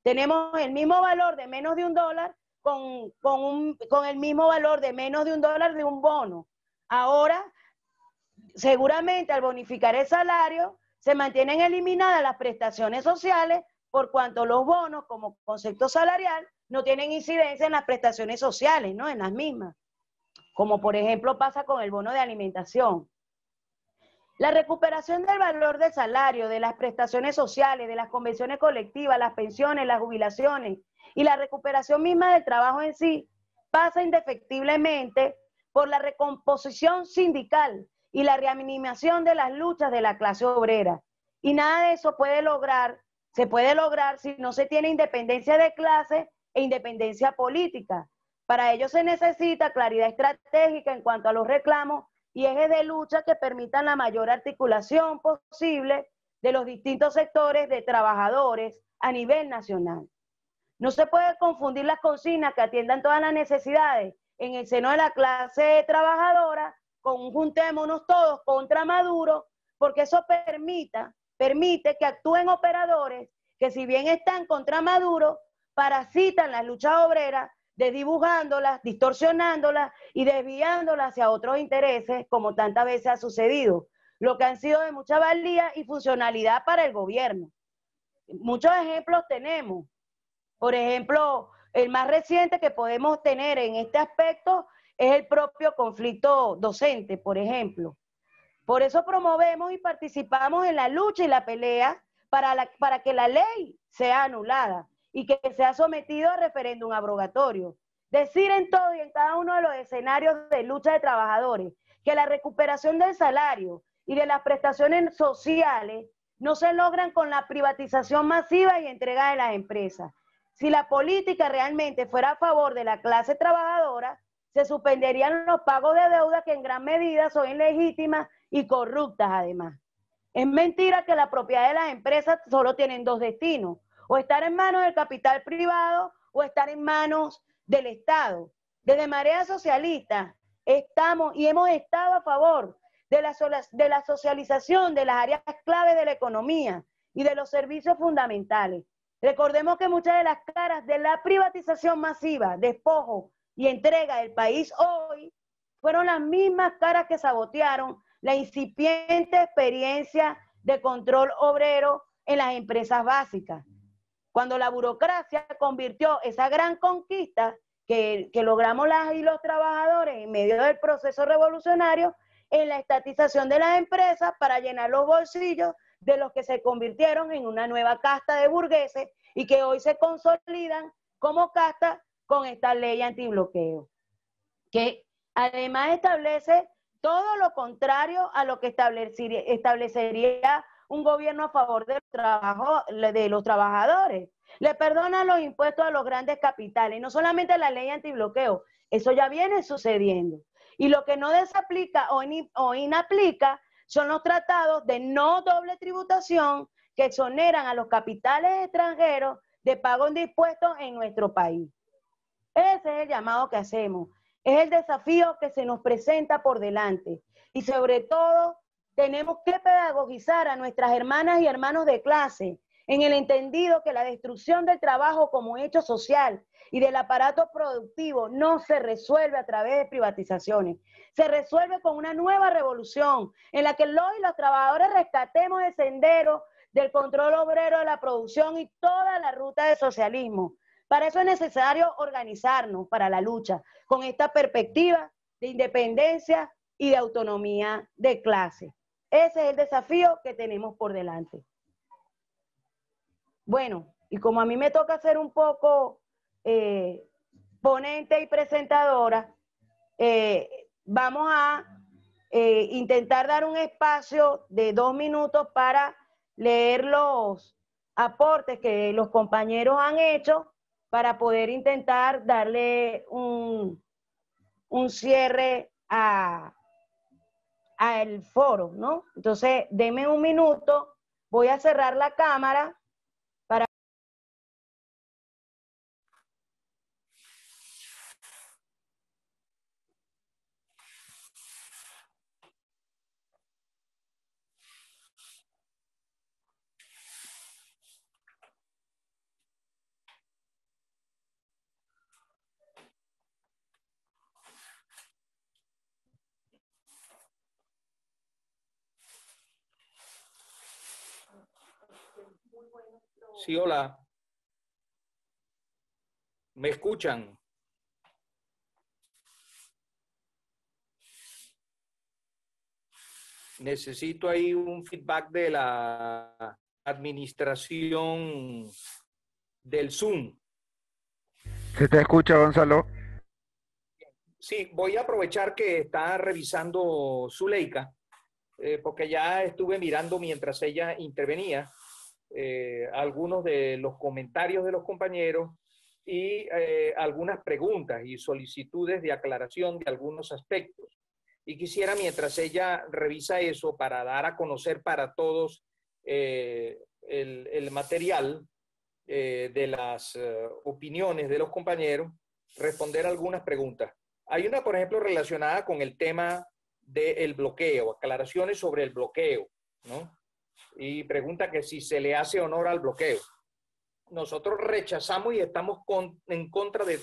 Tenemos el mismo valor de menos de un dólar con, con, un, con el mismo valor de menos de un dólar de un bono. Ahora, seguramente al bonificar el salario, se mantienen eliminadas las prestaciones sociales por cuanto los bonos como concepto salarial no tienen incidencia en las prestaciones sociales, ¿no? En las mismas. Como por ejemplo pasa con el bono de alimentación. La recuperación del valor del salario, de las prestaciones sociales, de las convenciones colectivas, las pensiones, las jubilaciones y la recuperación misma del trabajo en sí pasa indefectiblemente por la recomposición sindical y la reanimación de las luchas de la clase obrera. Y nada de eso puede lograr, se puede lograr si no se tiene independencia de clase e independencia política. Para ello se necesita claridad estratégica en cuanto a los reclamos y ejes de lucha que permitan la mayor articulación posible de los distintos sectores de trabajadores a nivel nacional. No se puede confundir las consignas que atiendan todas las necesidades en el seno de la clase trabajadora con un juntémonos todos contra Maduro, porque eso permita, permite que actúen operadores que si bien están contra Maduro, parasitan las luchas obreras, desdibujándolas, distorsionándolas y desviándolas hacia otros intereses, como tantas veces ha sucedido, lo que han sido de mucha valía y funcionalidad para el gobierno. Muchos ejemplos tenemos. Por ejemplo, el más reciente que podemos tener en este aspecto es el propio conflicto docente, por ejemplo. Por eso promovemos y participamos en la lucha y la pelea para, la, para que la ley sea anulada y que se ha sometido a referéndum abrogatorio. Decir en todo y en cada uno de los escenarios de lucha de trabajadores que la recuperación del salario y de las prestaciones sociales no se logran con la privatización masiva y entrega de las empresas. Si la política realmente fuera a favor de la clase trabajadora, se suspenderían los pagos de deuda que en gran medida son ilegítimas y corruptas además. Es mentira que la propiedad de las empresas solo tienen dos destinos, o estar en manos del capital privado, o estar en manos del Estado. Desde Marea Socialista estamos y hemos estado a favor de la, de la socialización de las áreas claves de la economía y de los servicios fundamentales. Recordemos que muchas de las caras de la privatización masiva, despojo y entrega del país hoy fueron las mismas caras que sabotearon la incipiente experiencia de control obrero en las empresas básicas, cuando la burocracia convirtió esa gran conquista que, que logramos las y los trabajadores en medio del proceso revolucionario en la estatización de las empresas para llenar los bolsillos de los que se convirtieron en una nueva casta de burgueses y que hoy se consolidan como casta con esta ley antibloqueo, que además establece todo lo contrario a lo que establecería, establecería un gobierno a favor de los, trabajo, de los trabajadores. Le perdonan los impuestos a los grandes capitales, no solamente la ley antibloqueo, eso ya viene sucediendo. Y lo que no desaplica o, in, o inaplica son los tratados de no doble tributación que exoneran a los capitales extranjeros de pago de impuestos en nuestro país. Ese es el llamado que hacemos, es el desafío que se nos presenta por delante. Y sobre todo, tenemos que pedagogizar a nuestras hermanas y hermanos de clase en el entendido que la destrucción del trabajo como hecho social y del aparato productivo no se resuelve a través de privatizaciones, se resuelve con una nueva revolución en la que los y los trabajadores rescatemos el sendero del control obrero de la producción y toda la ruta del socialismo. Para eso es necesario organizarnos para la lucha con esta perspectiva de independencia y de autonomía de clase. Ese es el desafío que tenemos por delante. Bueno, y como a mí me toca ser un poco eh, ponente y presentadora, eh, vamos a eh, intentar dar un espacio de dos minutos para leer los aportes que los compañeros han hecho para poder intentar darle un, un cierre a, a el foro, ¿no? Entonces, denme un minuto, voy a cerrar la cámara. Sí, hola. ¿Me escuchan? Necesito ahí un feedback de la administración del Zoom. ¿Se te escucha, Gonzalo? Sí, voy a aprovechar que está revisando Zuleika, eh, porque ya estuve mirando mientras ella intervenía. Eh, algunos de los comentarios de los compañeros y eh, algunas preguntas y solicitudes de aclaración de algunos aspectos. Y quisiera, mientras ella revisa eso, para dar a conocer para todos eh, el, el material eh, de las eh, opiniones de los compañeros, responder algunas preguntas. Hay una, por ejemplo, relacionada con el tema del bloqueo, aclaraciones sobre el bloqueo, ¿no? Y pregunta que si se le hace honor al bloqueo. Nosotros rechazamos y estamos con, en contra de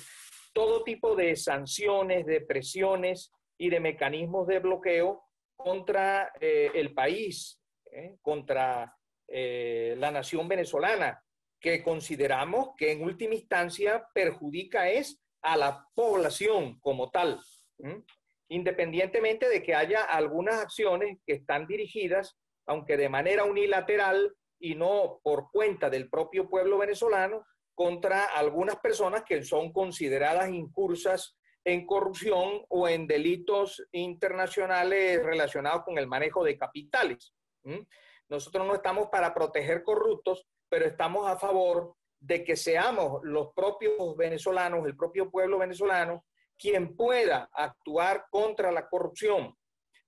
todo tipo de sanciones, de presiones y de mecanismos de bloqueo contra eh, el país, eh, contra eh, la nación venezolana, que consideramos que en última instancia perjudica es a la población como tal, ¿eh? Independientemente de que haya algunas acciones que están dirigidas aunque de manera unilateral y no por cuenta del propio pueblo venezolano, contra algunas personas que son consideradas incursas en corrupción o en delitos internacionales relacionados con el manejo de capitales. ¿Mm? Nosotros no estamos para proteger corruptos, pero estamos a favor de que seamos los propios venezolanos, el propio pueblo venezolano, quien pueda actuar contra la corrupción,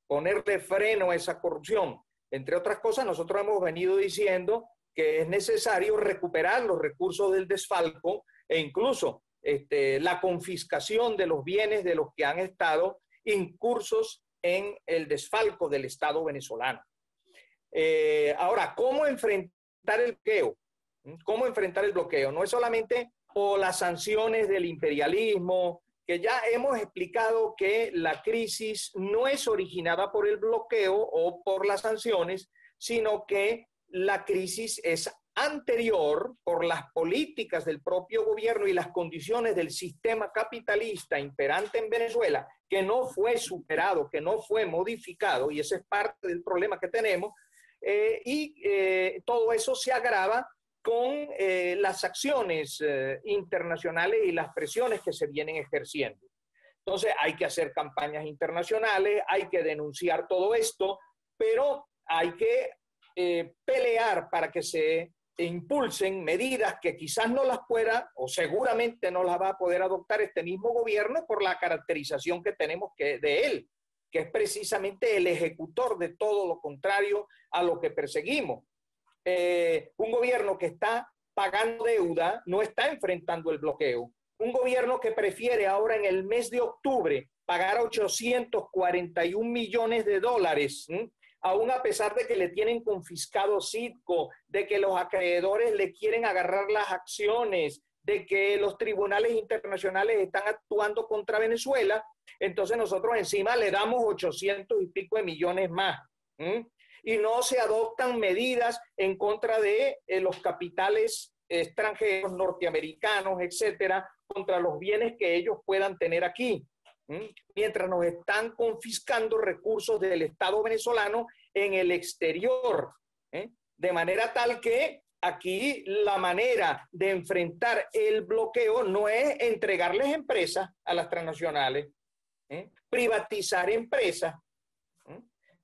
ponerle freno a esa corrupción. Entre otras cosas, nosotros hemos venido diciendo que es necesario recuperar los recursos del desfalco e incluso este, la confiscación de los bienes de los que han estado incursos en el desfalco del Estado venezolano. Eh, ahora, ¿cómo enfrentar el bloqueo? ¿Cómo enfrentar el bloqueo? No es solamente o las sanciones del imperialismo, que ya hemos explicado que la crisis no es originada por el bloqueo o por las sanciones, sino que la crisis es anterior por las políticas del propio gobierno y las condiciones del sistema capitalista imperante en Venezuela, que no fue superado, que no fue modificado, y ese es parte del problema que tenemos, eh, y eh, todo eso se agrava con eh, las acciones eh, internacionales y las presiones que se vienen ejerciendo. Entonces hay que hacer campañas internacionales, hay que denunciar todo esto, pero hay que eh, pelear para que se impulsen medidas que quizás no las pueda o seguramente no las va a poder adoptar este mismo gobierno por la caracterización que tenemos que, de él, que es precisamente el ejecutor de todo lo contrario a lo que perseguimos. Eh, un gobierno que está pagando deuda no está enfrentando el bloqueo. Un gobierno que prefiere ahora en el mes de octubre pagar ochocientos cuarenta y un millones de dólares, ¿sí? Aún a pesar de que le tienen confiscado CITGO, de que los acreedores le quieren agarrar las acciones, de que los tribunales internacionales están actuando contra Venezuela, entonces nosotros encima le damos ochocientos y pico de millones más, ¿sí? Y no se adoptan medidas en contra de eh, los capitales extranjeros, norteamericanos, etcétera, contra los bienes que ellos puedan tener aquí, ¿m? Mientras nos están confiscando recursos del Estado venezolano en el exterior, ¿eh? De manera tal que aquí la manera de enfrentar el bloqueo no es entregarles empresas a las transnacionales, ¿eh? Privatizar empresas.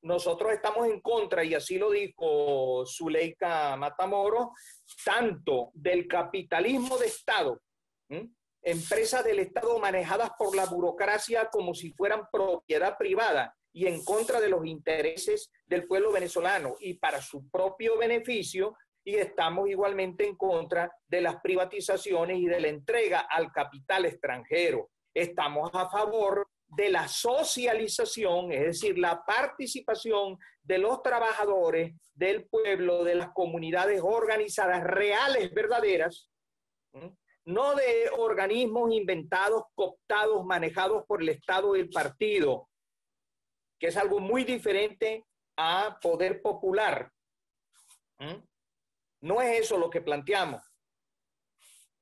Nosotros estamos en contra, y así lo dijo Zuleika Matamoros, tanto del capitalismo de Estado, ¿m? Empresas del Estado manejadas por la burocracia como si fueran propiedad privada y en contra de los intereses del pueblo venezolano y para su propio beneficio, y estamos igualmente en contra de las privatizaciones y de la entrega al capital extranjero. Estamos a favor de la socialización, es decir, la participación de los trabajadores, del pueblo, de las comunidades organizadas, reales, verdaderas, ¿m? No de organismos inventados, cooptados, manejados por el Estado y el partido, que es algo muy diferente a poder popular. ¿M? No es eso lo que planteamos.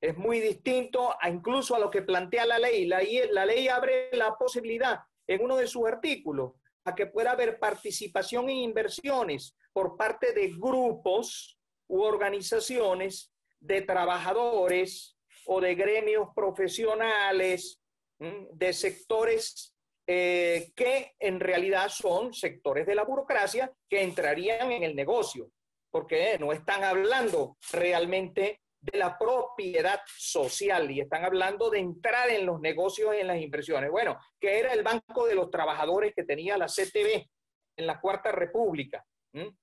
Es muy distinto a incluso a lo que plantea la ley. La, la ley abre la posibilidad en uno de sus artículos a que pueda haber participación e inversiones por parte de grupos u organizaciones de trabajadores o de gremios profesionales, ¿m? De sectores eh, que en realidad son sectores de la burocracia que entrarían en el negocio, porque eh, no están hablando realmente de la propiedad social y están hablando de entrar en los negocios y en las inversiones. Bueno, que era el Banco de los Trabajadores que tenía la C T V en la Cuarta República, ¿m?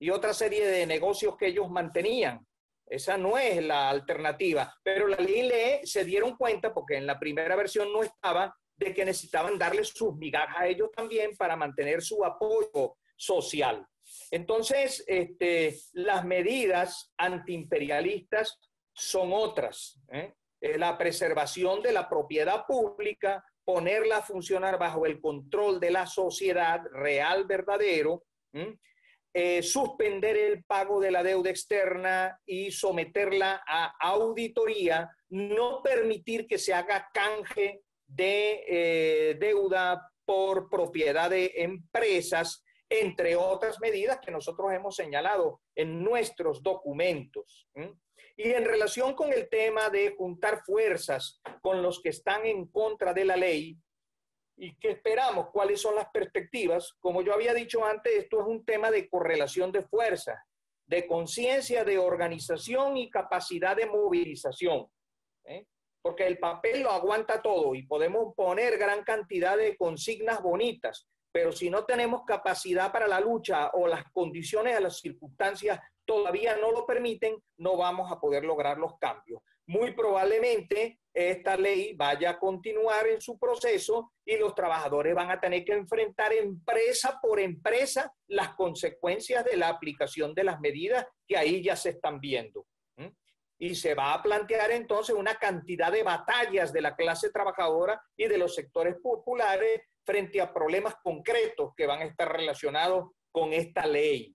Y otra serie de negocios que ellos mantenían. Esa no es la alternativa, pero la ley le se dieron cuenta, porque en la primera versión no estaba, de que necesitaban darle sus migajas a ellos también para mantener su apoyo social. Entonces, este, las medidas antiimperialistas son otras, ¿eh? La preservación de la propiedad pública, ponerla a funcionar bajo el control de la sociedad real, verdadero, ¿eh? Eh, suspender el pago de la deuda externa y someterla a auditoría, no permitir que se haga canje de eh, deuda por propiedad de empresas, entre otras medidas que nosotros hemos señalado en nuestros documentos. ¿Mm? Y en relación con el tema de juntar fuerzas con los que están en contra de la ley, ¿y qué esperamos? ¿Cuáles son las perspectivas? Como yo había dicho antes, esto es un tema de correlación de fuerzas, de conciencia, de organización y capacidad de movilización, ¿eh? Porque el papel lo aguanta todo y podemos poner gran cantidad de consignas bonitas, pero si no tenemos capacidad para la lucha o las condiciones a las circunstancias todavía no lo permiten, no vamos a poder lograr los cambios. Muy probablemente esta ley vaya a continuar en su proceso y los trabajadores van a tener que enfrentar empresa por empresa las consecuencias de la aplicación de las medidas que ahí ya se están viendo. y se va a plantear entonces una cantidad de batallas de la clase trabajadora y de los sectores populares frente a problemas concretos que van a estar relacionados con esta ley.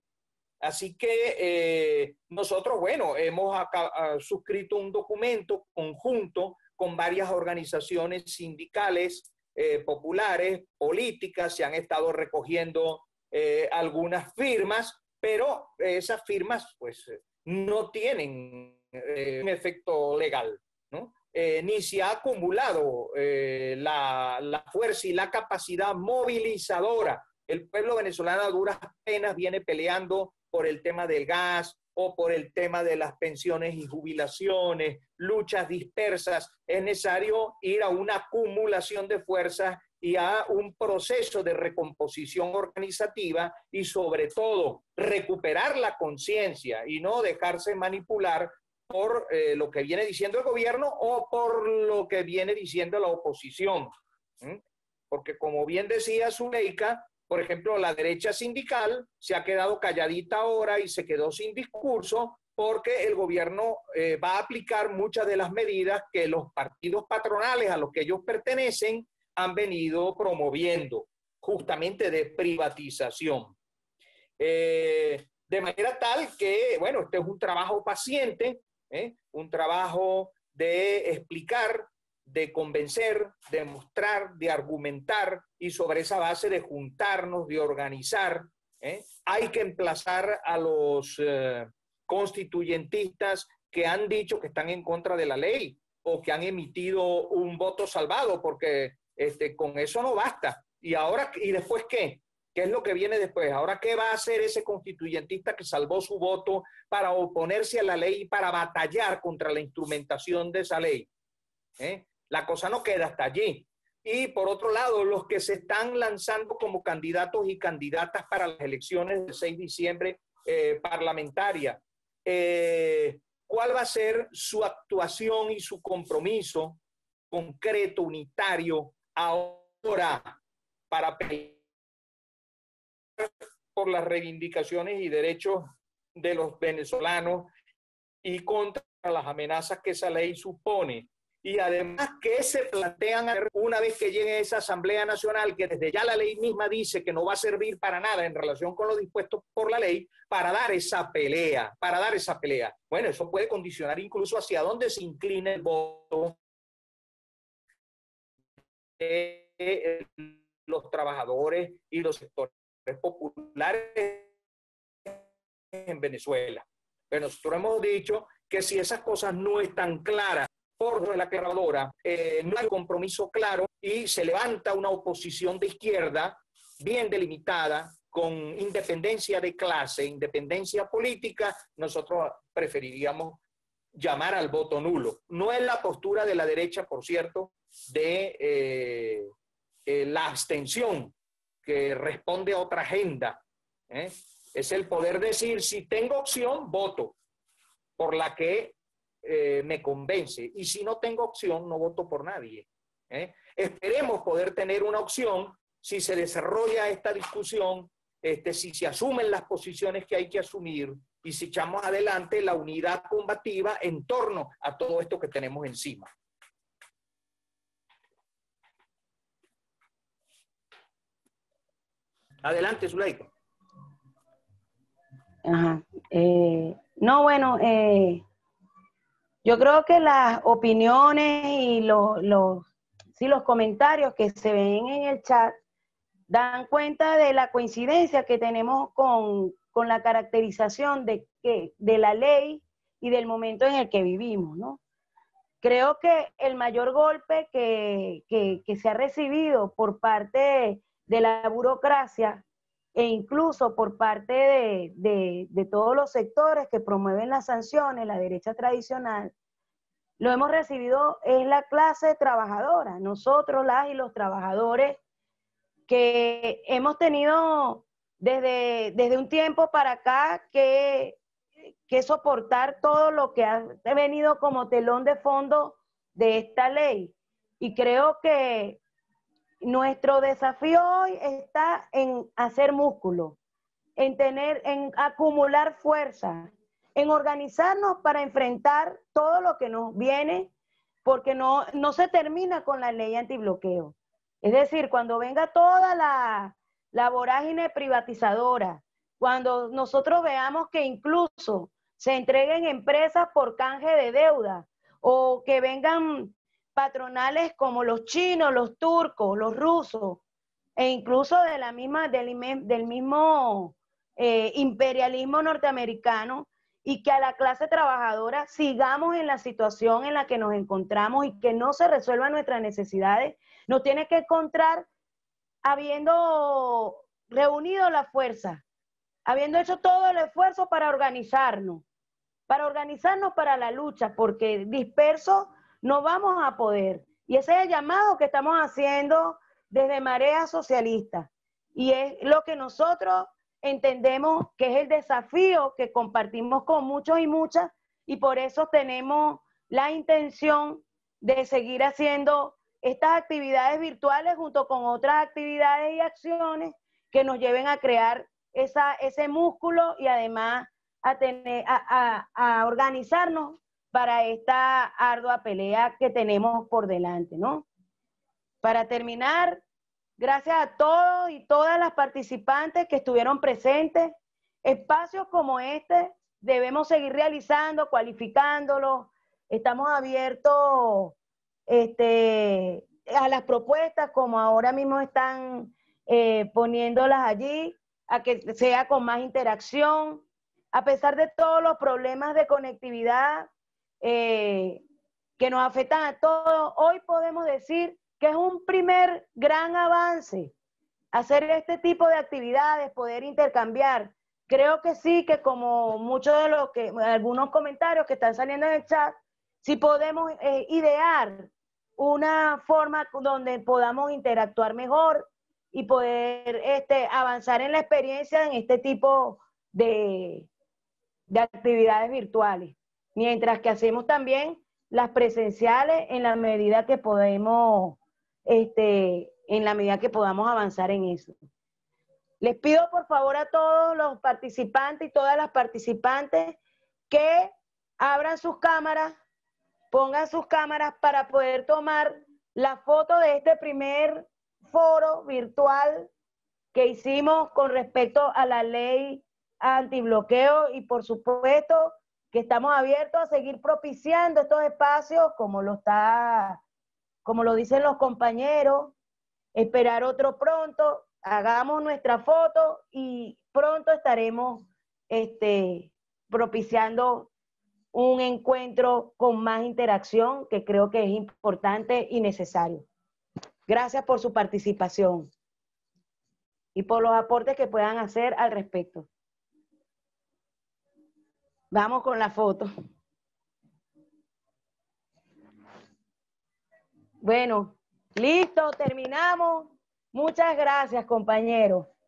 Así que eh, nosotros, bueno, hemos acá, suscrito un documento conjunto con varias organizaciones sindicales, eh, populares, políticas, se han estado recogiendo eh, algunas firmas, pero esas firmas pues no tienen eh, un efecto legal, ¿no? Eh, ni se ha acumulado eh, la, la fuerza y la capacidad movilizadora. El pueblo venezolano a duras penas viene peleando por el tema del gas o por el tema de las pensiones y jubilaciones, luchas dispersas. Es necesario ir a una acumulación de fuerzas y a un proceso de recomposición organizativa y sobre todo recuperar la conciencia y no dejarse manipular por eh, lo que viene diciendo el gobierno o por lo que viene diciendo la oposición. ¿Mm? Porque como bien decía Zuleika, por ejemplo, la derecha sindical se ha quedado calladita ahora y se quedó sin discurso porque el gobierno eh, va a aplicar muchas de las medidas que los partidos patronales a los que ellos pertenecen han venido promoviendo, justamente de privatización. Eh, de manera tal que, bueno, este es un trabajo paciente, ¿eh? Un trabajo de explicar, de convencer, de mostrar, de argumentar y sobre esa base de juntarnos, de organizar. ¿eh? Hay que emplazar a los eh, constituyentistas que han dicho que están en contra de la ley o que han emitido un voto salvado, porque este, con eso no basta. ¿Y ahora y después qué? ¿Qué es lo que viene después? ¿Ahora qué va a hacer ese constituyentista que salvó su voto para oponerse a la ley y para batallar contra la instrumentación de esa ley? ¿Eh? La cosa no queda hasta allí. Y por otro lado, los que se están lanzando como candidatos y candidatas para las elecciones del seis de diciembre eh, parlamentaria, eh, ¿cuál va a ser su actuación y su compromiso concreto, unitario, ahora para pelear por las reivindicaciones y derechos de los venezolanos y contra las amenazas que esa ley supone? Y además, ¿qué se plantean una vez que llegue esa Asamblea Nacional, que desde ya la ley misma dice que no va a servir para nada en relación con lo dispuesto por la ley, para dar esa pelea, para dar esa pelea? Bueno, eso puede condicionar incluso hacia dónde se inclina el voto de los trabajadores y los sectores populares en Venezuela. Pero nosotros hemos dicho que si esas cosas no están claras, de la clavadora, eh, no hay compromiso claro y se levanta una oposición de izquierda bien delimitada, con independencia de clase, independencia política, nosotros preferiríamos llamar al voto nulo. No es la postura de la derecha, por cierto, de eh, eh, la abstención, que responde a otra agenda. ¿eh? Es el poder decir, si tengo opción, voto, por la que Eh, me convence, y si no tengo opción no voto por nadie. ¿eh? Esperemos poder tener una opción si se desarrolla esta discusión, este, si se asumen las posiciones que hay que asumir y si echamos adelante la unidad combativa en torno a todo esto que tenemos encima. Adelante, Zuleika. Ajá. Eh, no, bueno, eh... yo creo que las opiniones y los, los, sí, los comentarios que se ven en el chat dan cuenta de la coincidencia que tenemos con, con la caracterización de, que, de la ley y del momento en el que vivimos, ¿no? Creo que el mayor golpe que, que, que se ha recibido por parte de la burocracia e incluso por parte de, de, de todos los sectores que promueven las sanciones, la derecha tradicional, lo hemos recibido es la clase trabajadora, nosotros las y los trabajadores que hemos tenido desde, desde un tiempo para acá que, que soportar todo lo que ha venido como telón de fondo de esta ley. Y creo que nuestro desafío hoy está en hacer músculo, en tener, en acumular fuerza, en organizarnos para enfrentar todo lo que nos viene, porque no, no se termina con la ley antibloqueo. Es decir, cuando venga toda la, la vorágine privatizadora, cuando nosotros veamos que incluso se entreguen empresas por canje de deuda, o que vengan patronales como los chinos, los turcos, los rusos, e incluso de la misma, del, del mismo eh, imperialismo norteamericano, y que a la clase trabajadora sigamos en la situación en la que nos encontramos y que no se resuelvan nuestras necesidades, nos tiene que encontrar habiendo reunido la fuerza, habiendo hecho todo el esfuerzo para organizarnos, para organizarnos para la lucha, porque dispersos no vamos a poder. Y ese es el llamado que estamos haciendo desde Marea Socialista, y es lo que nosotros entendemos que es el desafío que compartimos con muchos y muchas, y por eso tenemos la intención de seguir haciendo estas actividades virtuales junto con otras actividades y acciones que nos lleven a crear esa, ese músculo, y además a, tener, a, a, a organizarnos para esta ardua pelea que tenemos por delante, ¿no? Para terminar, gracias a todos y todas las participantes que estuvieron presentes. Espacios como este debemos seguir realizando, cualificándolos. Estamos abiertos este, a las propuestas, como ahora mismo están eh, poniéndolas allí, a que sea con más interacción. A pesar de todos los problemas de conectividad eh, que nos afectan a todos, hoy podemos decir que es un primer gran avance hacer este tipo de actividades, poder intercambiar. Creo que sí, que como muchos de los que, algunos comentarios que están saliendo en el chat, sí podemos eh, idear una forma donde podamos interactuar mejor y poder este, avanzar en la experiencia en este tipo de, de actividades virtuales. Mientras que hacemos también las presenciales en la medida que podemos Este, en la medida que podamos avanzar en eso. Les pido por favor a todos los participantes y todas las participantes que abran sus cámaras, pongan sus cámaras para poder tomar la foto de este primer foro virtual que hicimos con respecto a la ley antibloqueo, y por supuesto que estamos abiertos a seguir propiciando estos espacios como lo está... como lo dicen los compañeros, esperar otro pronto, hagamos nuestra foto y pronto estaremos este, propiciando un encuentro con más interacción que creo que es importante y necesario. Gracias por su participación y por los aportes que puedan hacer al respecto. Vamos con la foto. Bueno, listo, terminamos. Muchas gracias, compañeros.